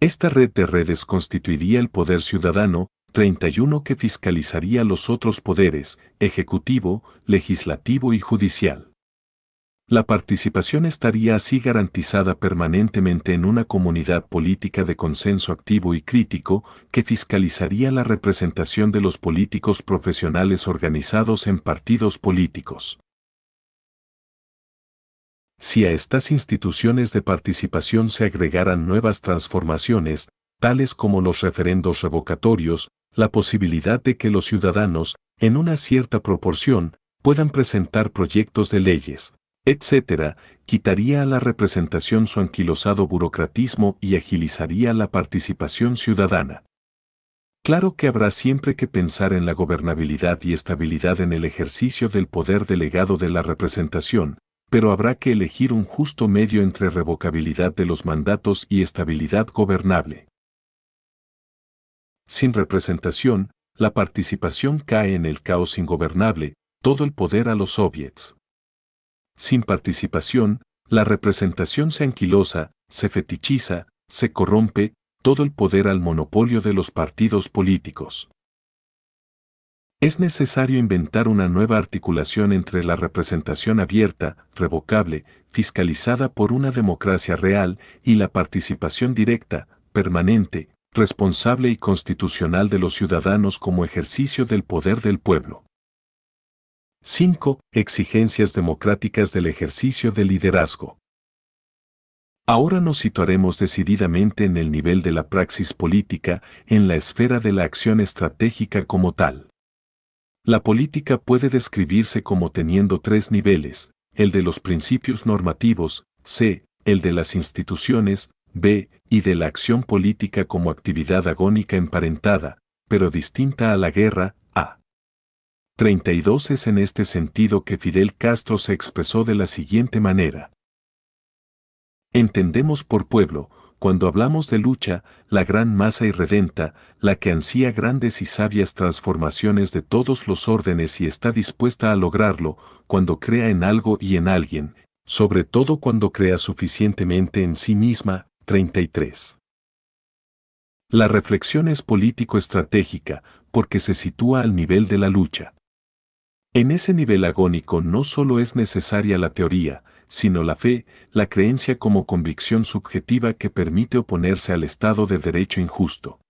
Esta red de redes constituiría el Poder Ciudadano, treinta y uno que fiscalizaría los otros poderes, ejecutivo, legislativo y judicial. La participación estaría así garantizada permanentemente en una comunidad política de consenso activo y crítico que fiscalizaría la representación de los políticos profesionales organizados en partidos políticos. Si a estas instituciones de participación se agregaran nuevas transformaciones, tales como los referendos revocatorios, la posibilidad de que los ciudadanos, en una cierta proporción, puedan presentar proyectos de leyes, etcétera, quitaría a la representación su anquilosado burocratismo y agilizaría la participación ciudadana. Claro que habrá siempre que pensar en la gobernabilidad y estabilidad en el ejercicio del poder delegado de la representación, pero habrá que elegir un justo medio entre revocabilidad de los mandatos y estabilidad gobernable. Sin representación, la participación cae en el caos ingobernable, todo el poder a los soviets. Sin participación, la representación se anquilosa, se fetichiza, se corrompe, todo el poder al monopolio de los partidos políticos. Es necesario inventar una nueva articulación entre la representación abierta, revocable, fiscalizada por una democracia real, y la participación directa, permanente, responsable y constitucional de los ciudadanos como ejercicio del poder del pueblo. cinco. Exigencias democráticas del ejercicio del liderazgo. Ahora nos situaremos decididamente en el nivel de la praxis política, en la esfera de la acción estratégica como tal. La política puede describirse como teniendo tres niveles, el de los principios normativos, C, el de las instituciones, B, y de la acción política como actividad agónica emparentada, pero distinta a la guerra. treinta y dos Es en este sentido que Fidel Castro se expresó de la siguiente manera. Entendemos por pueblo, Cuando hablamos de lucha, la gran masa irredenta, la que ansía grandes y sabias transformaciones de todos los órdenes y está dispuesta a lograrlo, cuando crea en algo y en alguien, sobre todo cuando crea suficientemente en sí misma, treinta y tres. La reflexión es político-estratégica, porque se sitúa al nivel de la lucha. En ese nivel agónico no solo es necesaria la teoría, sino la fe, la creencia como convicción subjetiva que permite oponerse al Estado de derecho injusto.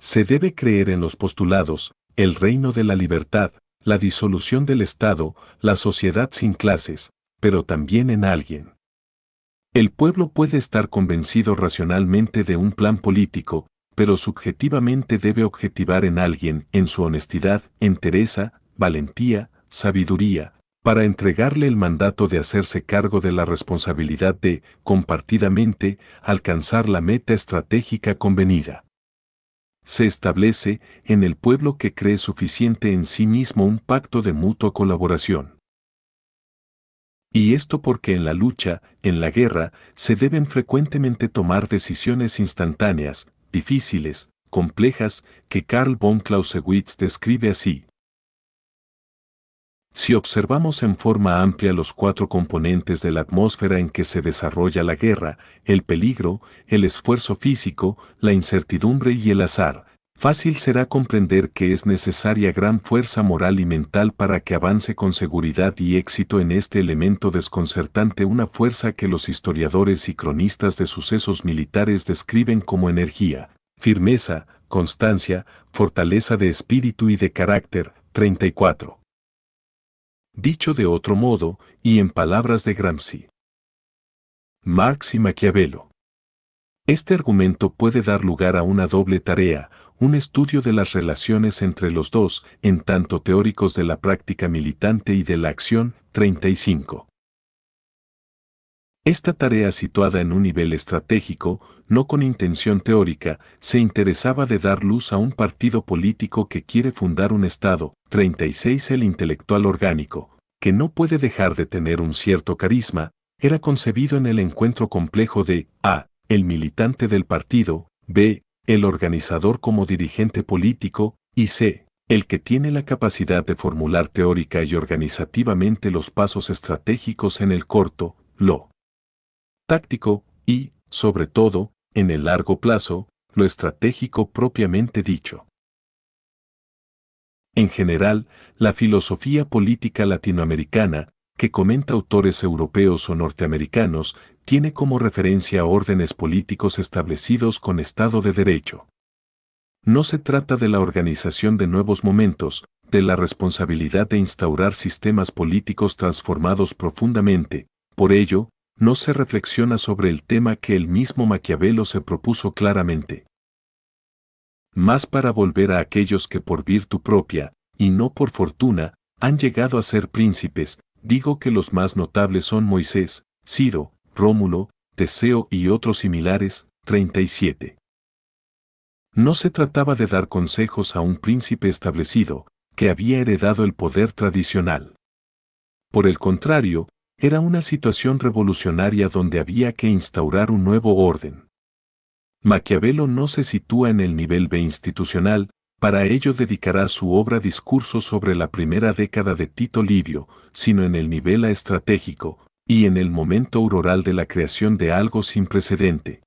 Se debe creer en los postulados, el reino de la libertad, la disolución del Estado, la sociedad sin clases, pero también en alguien. El pueblo puede estar convencido racionalmente de un plan político, pero subjetivamente debe objetivar en alguien, en su honestidad, entereza, valentía, sabiduría, para entregarle el mandato de hacerse cargo de la responsabilidad de, compartidamente, alcanzar la meta estratégica convenida. Se establece, en el pueblo que cree suficiente en sí mismo, un pacto de mutua colaboración. Y esto porque en la lucha, en la guerra, se deben frecuentemente tomar decisiones instantáneas, difíciles, complejas, que Karl von Clausewitz describe así. Si observamos en forma amplia los cuatro componentes de la atmósfera en que se desarrolla la guerra, el peligro, el esfuerzo físico, la incertidumbre y el azar, fácil será comprender que es necesaria gran fuerza moral y mental para que avance con seguridad y éxito en este elemento desconcertante, una fuerza que los historiadores y cronistas de sucesos militares describen como energía, firmeza, constancia, fortaleza de espíritu y de carácter. treinta y cuatro. Dicho de otro modo, y en palabras de Gramsci, Marx y Maquiavelo, este argumento puede dar lugar a una doble tarea, un estudio de las relaciones entre los dos, en tanto teóricos de la práctica militante y de la acción. treinta y cinco. Esta tarea, situada en un nivel estratégico, no con intención teórica, se interesaba de dar luz a un partido político que quiere fundar un Estado. treinta y seis. El intelectual orgánico, que no puede dejar de tener un cierto carisma, era concebido en el encuentro complejo de A. el militante del partido, B. el organizador como dirigente político, y C. el que tiene la capacidad de formular teórica y organizativamente los pasos estratégicos en el corto, lo táctico y, sobre todo, en el largo plazo, lo estratégico propiamente dicho. En general, la filosofía política latinoamericana, que comenta autores europeos o norteamericanos, tiene como referencia órdenes políticos establecidos con Estado de Derecho. No se trata de la organización de nuevos momentos, de la responsabilidad de instaurar sistemas políticos transformados profundamente. Por ello, no se reflexiona sobre el tema que el mismo Maquiavelo se propuso claramente. Más para volver a aquellos que por virtud propia, y no por fortuna, han llegado a ser príncipes, digo que los más notables son Moisés, Ciro, Rómulo, Teseo y otros similares. treinta y siete. No se trataba de dar consejos a un príncipe establecido, que había heredado el poder tradicional. Por el contrario, era una situación revolucionaria donde había que instaurar un nuevo orden. Maquiavelo no se sitúa en el nivel B institucional, para ello dedicará su obra discurso sobre la primera década de Tito Livio, sino en el nivel A estratégico, y en el momento auroral de la creación de algo sin precedente.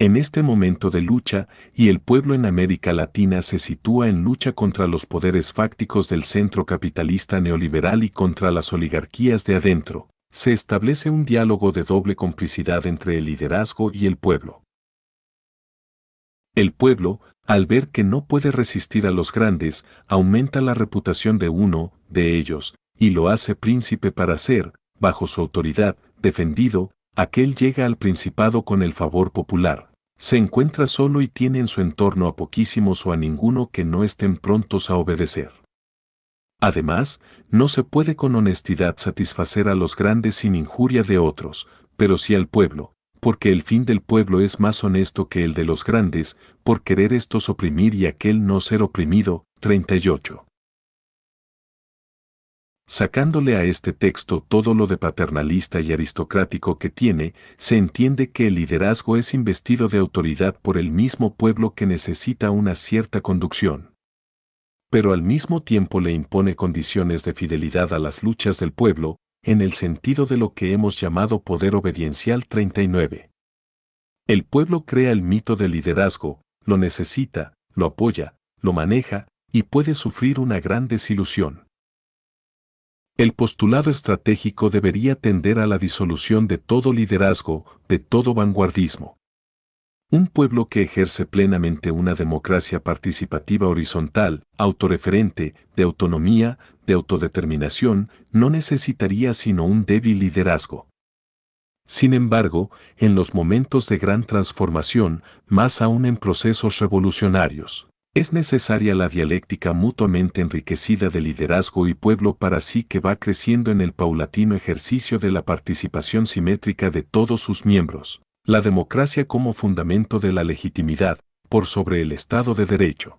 En este momento de lucha, y el pueblo en América Latina se sitúa en lucha contra los poderes fácticos del centro capitalista neoliberal y contra las oligarquías de adentro, se establece un diálogo de doble complicidad entre el liderazgo y el pueblo. El pueblo, al ver que no puede resistir a los grandes, aumenta la reputación de uno, de ellos, y lo hace príncipe para ser, bajo su autoridad, defendido. Aquel llega al principado con el favor popular, se encuentra solo y tiene en su entorno a poquísimos o a ninguno que no estén prontos a obedecer. Además, no se puede con honestidad satisfacer a los grandes sin injuria de otros, pero sí al pueblo, porque el fin del pueblo es más honesto que el de los grandes, por querer estos oprimir y aquel no ser oprimido. treinta y ocho. Sacándole a este texto todo lo de paternalista y aristocrático que tiene, se entiende que el liderazgo es investido de autoridad por el mismo pueblo que necesita una cierta conducción. Pero al mismo tiempo le impone condiciones de fidelidad a las luchas del pueblo, en el sentido de lo que hemos llamado poder obediencial treinta y nueve. El pueblo crea el mito del liderazgo, lo necesita, lo apoya, lo maneja, y puede sufrir una gran desilusión. El postulado estratégico debería tender a la disolución de todo liderazgo, de todo vanguardismo. Un pueblo que ejerce plenamente una democracia participativa horizontal, autorreferente, de autonomía, de autodeterminación, no necesitaría sino un débil liderazgo. Sin embargo, en los momentos de gran transformación, más aún en procesos revolucionarios, es necesaria la dialéctica mutuamente enriquecida de liderazgo y pueblo para sí que va creciendo en el paulatino ejercicio de la participación simétrica de todos sus miembros, la democracia como fundamento de la legitimidad, por sobre el Estado de Derecho.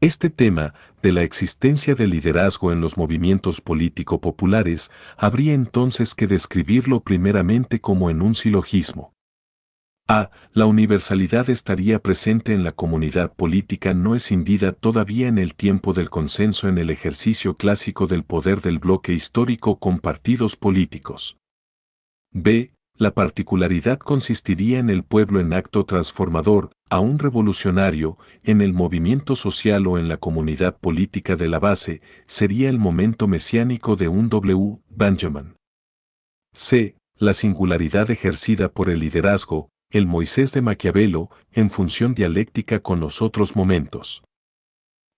Este tema, de la existencia del liderazgo en los movimientos político-populares, habría entonces que describirlo primeramente como en un silogismo. A. La universalidad estaría presente en la comunidad política no escindida todavía en el tiempo del consenso en el ejercicio clásico del poder del bloque histórico con partidos políticos. B. La particularidad consistiría en el pueblo en acto transformador, aún revolucionario, en el movimiento social o en la comunidad política de la base, sería el momento mesiánico de un W. Benjamin. C. La singularidad ejercida por el liderazgo, el Moisés de Maquiavelo, en función dialéctica con los otros momentos.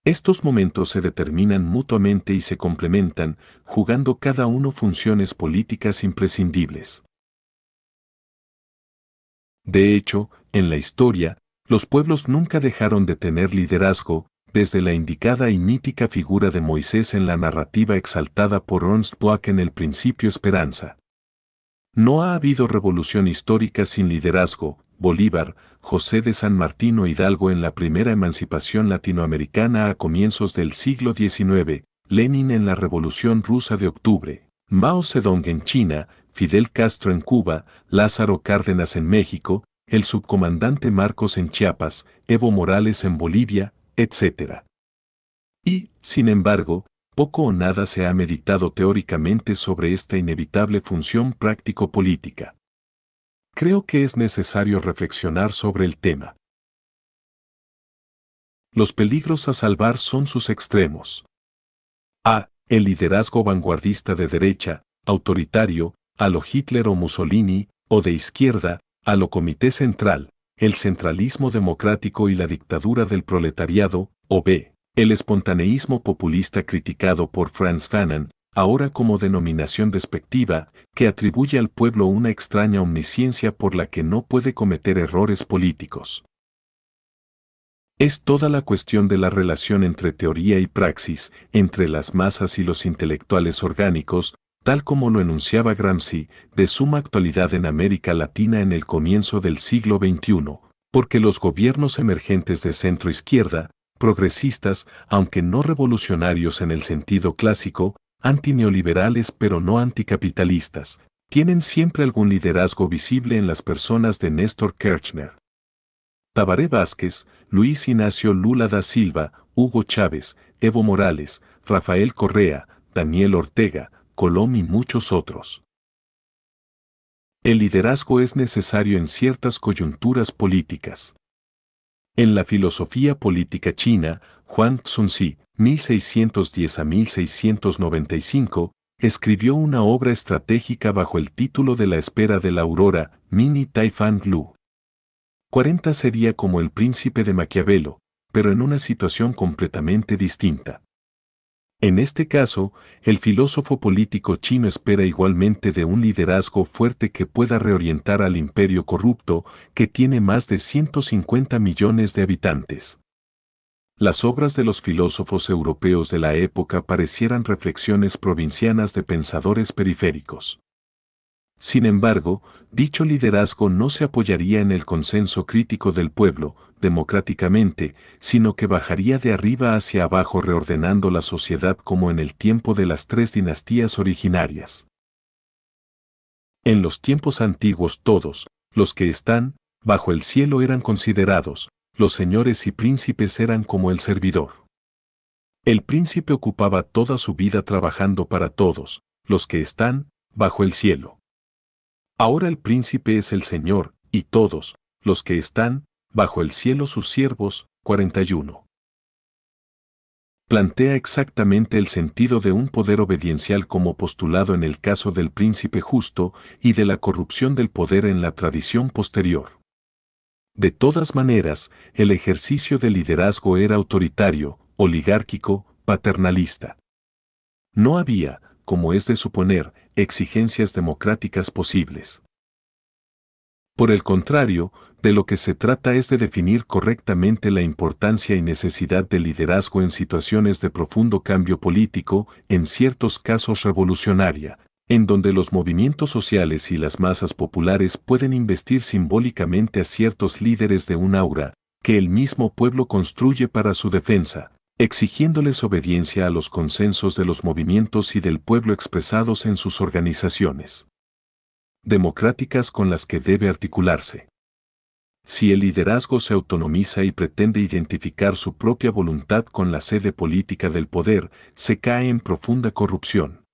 Estos momentos se determinan mutuamente y se complementan, jugando cada uno funciones políticas imprescindibles. De hecho, en la historia, los pueblos nunca dejaron de tener liderazgo, desde la indicada y mítica figura de Moisés en la narrativa exaltada por Ernst Bloch en el principio Esperanza. No ha habido revolución histórica sin liderazgo. Bolívar, José de San Martín o Hidalgo en la primera emancipación latinoamericana a comienzos del siglo diecinueve, Lenin en la Revolución Rusa de Octubre, Mao Zedong en China, Fidel Castro en Cuba, Lázaro Cárdenas en México, el subcomandante Marcos en Chiapas, Evo Morales en Bolivia, etcétera. Y, sin embargo, poco o nada se ha meditado teóricamente sobre esta inevitable función práctico-política. Creo que es necesario reflexionar sobre el tema. Los peligros a salvar son sus extremos. A. El liderazgo vanguardista de derecha, autoritario, a lo Hitler o Mussolini, o de izquierda, a lo Comité Central, el centralismo democrático y la dictadura del proletariado, o B. El espontaneísmo populista criticado por Franz Fanon, ahora como denominación despectiva, que atribuye al pueblo una extraña omnisciencia por la que no puede cometer errores políticos. Es toda la cuestión de la relación entre teoría y praxis, entre las masas y los intelectuales orgánicos, tal como lo enunciaba Gramsci, de suma actualidad en América Latina en el comienzo del siglo veintiuno, porque los gobiernos emergentes de centro-izquierda, progresistas, aunque no revolucionarios en el sentido clásico, antineoliberales pero no anticapitalistas, tienen siempre algún liderazgo visible en las personas de Néstor Kirchner, Tabaré Vázquez, Luis Ignacio Lula da Silva, Hugo Chávez, Evo Morales, Rafael Correa, Daniel Ortega, Colom y muchos otros. El liderazgo es necesario en ciertas coyunturas políticas. En la filosofía política china, Huang Zunzi, mil seiscientos diez a mil seiscientos noventa y cinco, escribió una obra estratégica bajo el título de La espera de la aurora, Mini Taifan Lu. cuarenta sería como el príncipe de Maquiavelo, pero en una situación completamente distinta. En este caso, el filósofo político chino espera igualmente de un liderazgo fuerte que pueda reorientar al imperio corrupto, que tiene más de ciento cincuenta millones de habitantes. Las obras de los filósofos europeos de la época parecieran reflexiones provincianas de pensadores periféricos. Sin embargo, dicho liderazgo no se apoyaría en el consenso crítico del pueblo, democráticamente, sino que bajaría de arriba hacia abajo reordenando la sociedad como en el tiempo de las tres dinastías originarias. En los tiempos antiguos todos, los que están, bajo el cielo eran considerados, los señores y príncipes eran como el servidor. El príncipe ocupaba toda su vida trabajando para todos, los que están, bajo el cielo. Ahora el príncipe es el señor, y todos, los que están, bajo el cielo sus siervos, cuarenta y uno. Plantea exactamente el sentido de un poder obediencial como postulado en el caso del príncipe justo y de la corrupción del poder en la tradición posterior. De todas maneras, el ejercicio de liderazgo era autoritario, oligárquico, paternalista. No había, como es de suponer, exigencias democráticas posibles. Por el contrario, de lo que se trata es de definir correctamente la importancia y necesidad del liderazgo en situaciones de profundo cambio político, en ciertos casos revolucionaria, en donde los movimientos sociales y las masas populares pueden investir simbólicamente a ciertos líderes de un aura, que el mismo pueblo construye para su defensa, exigiéndoles obediencia a los consensos de los movimientos y del pueblo expresados en sus organizaciones democráticas con las que debe articularse. Si el liderazgo se autonomiza y pretende identificar su propia voluntad con la sede política del poder, se cae en profunda corrupción.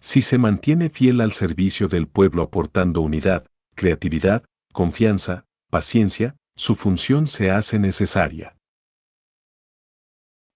Si se mantiene fiel al servicio del pueblo aportando unidad, creatividad, confianza, paciencia, su función se hace necesaria.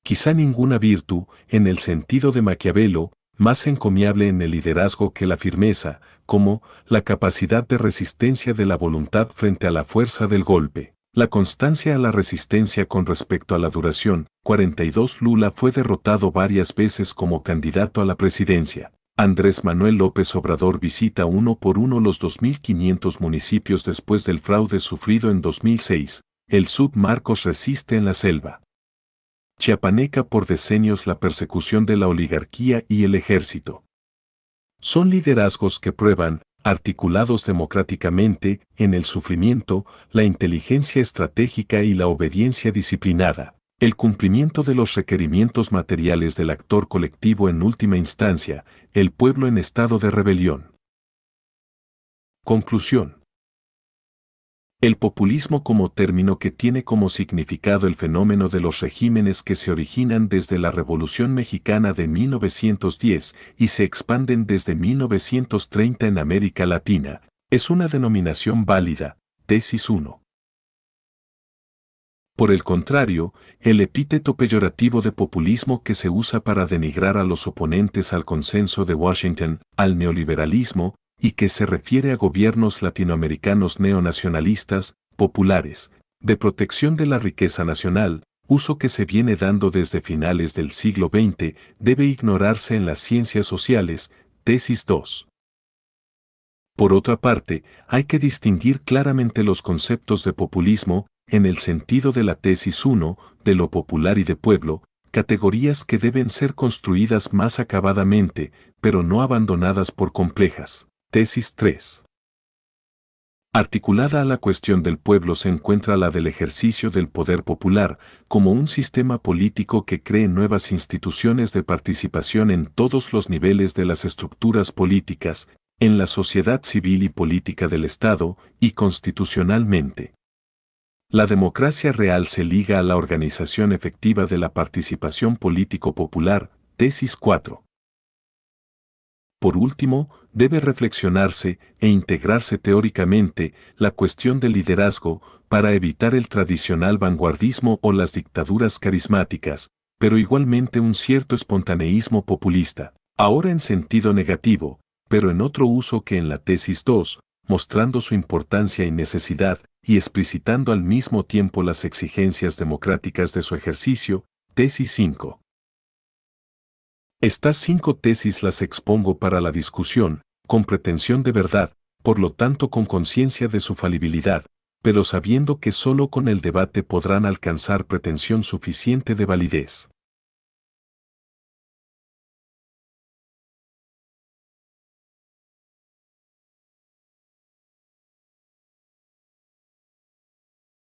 Quizá ninguna virtud, en el sentido de Maquiavelo, más encomiable en el liderazgo que la firmeza, como la capacidad de resistencia de la voluntad frente a la fuerza del golpe, la constancia a la resistencia con respecto a la duración. cuarenta y dos. Lula fue derrotado varias veces como candidato a la presidencia. Andrés Manuel López Obrador visita uno por uno los dos mil quinientos municipios después del fraude sufrido en dos mil seis. El Sub Marcos resiste en la selva chiapaneca por decenios la persecución de la oligarquía y el ejército. Son liderazgos que prueban, articulados democráticamente, en el sufrimiento, la inteligencia estratégica y la obediencia disciplinada, el cumplimiento de los requerimientos materiales del actor colectivo en última instancia, el pueblo en estado de rebelión. Conclusión. El populismo como término que tiene como significado el fenómeno de los regímenes que se originan desde la Revolución Mexicana de mil novecientos diez y se expanden desde mil novecientos treinta en América Latina, es una denominación válida, tesis uno. Por el contrario, el epíteto peyorativo de populismo que se usa para denigrar a los oponentes al consenso de Washington, al neoliberalismo, y que se refiere a gobiernos latinoamericanos neonacionalistas, populares, de protección de la riqueza nacional, uso que se viene dando desde finales del siglo veinte, debe ignorarse en las ciencias sociales, tesis dos. Por otra parte, hay que distinguir claramente los conceptos de populismo, en el sentido de la tesis uno, de lo popular y de pueblo, categorías que deben ser construidas más acabadamente, pero no abandonadas por complejas. Tesis tres. Articulada a la cuestión del pueblo se encuentra la del ejercicio del poder popular, como un sistema político que cree nuevas instituciones de participación en todos los niveles de las estructuras políticas, en la sociedad civil y política del Estado, y constitucionalmente. La democracia real se liga a la organización efectiva de la participación político popular, tesis cuatro. Por último, debe reflexionarse e integrarse teóricamente la cuestión del liderazgo para evitar el tradicional vanguardismo o las dictaduras carismáticas, pero igualmente un cierto espontaneísmo populista, ahora en sentido negativo, pero en otro uso que en la tesis dos, mostrando su importancia y necesidad y explicitando al mismo tiempo las exigencias democráticas de su ejercicio, tesis cinco. Estas cinco tesis las expongo para la discusión, con pretensión de verdad, por lo tanto con conciencia de su falibilidad, pero sabiendo que solo con el debate podrán alcanzar pretensión suficiente de validez.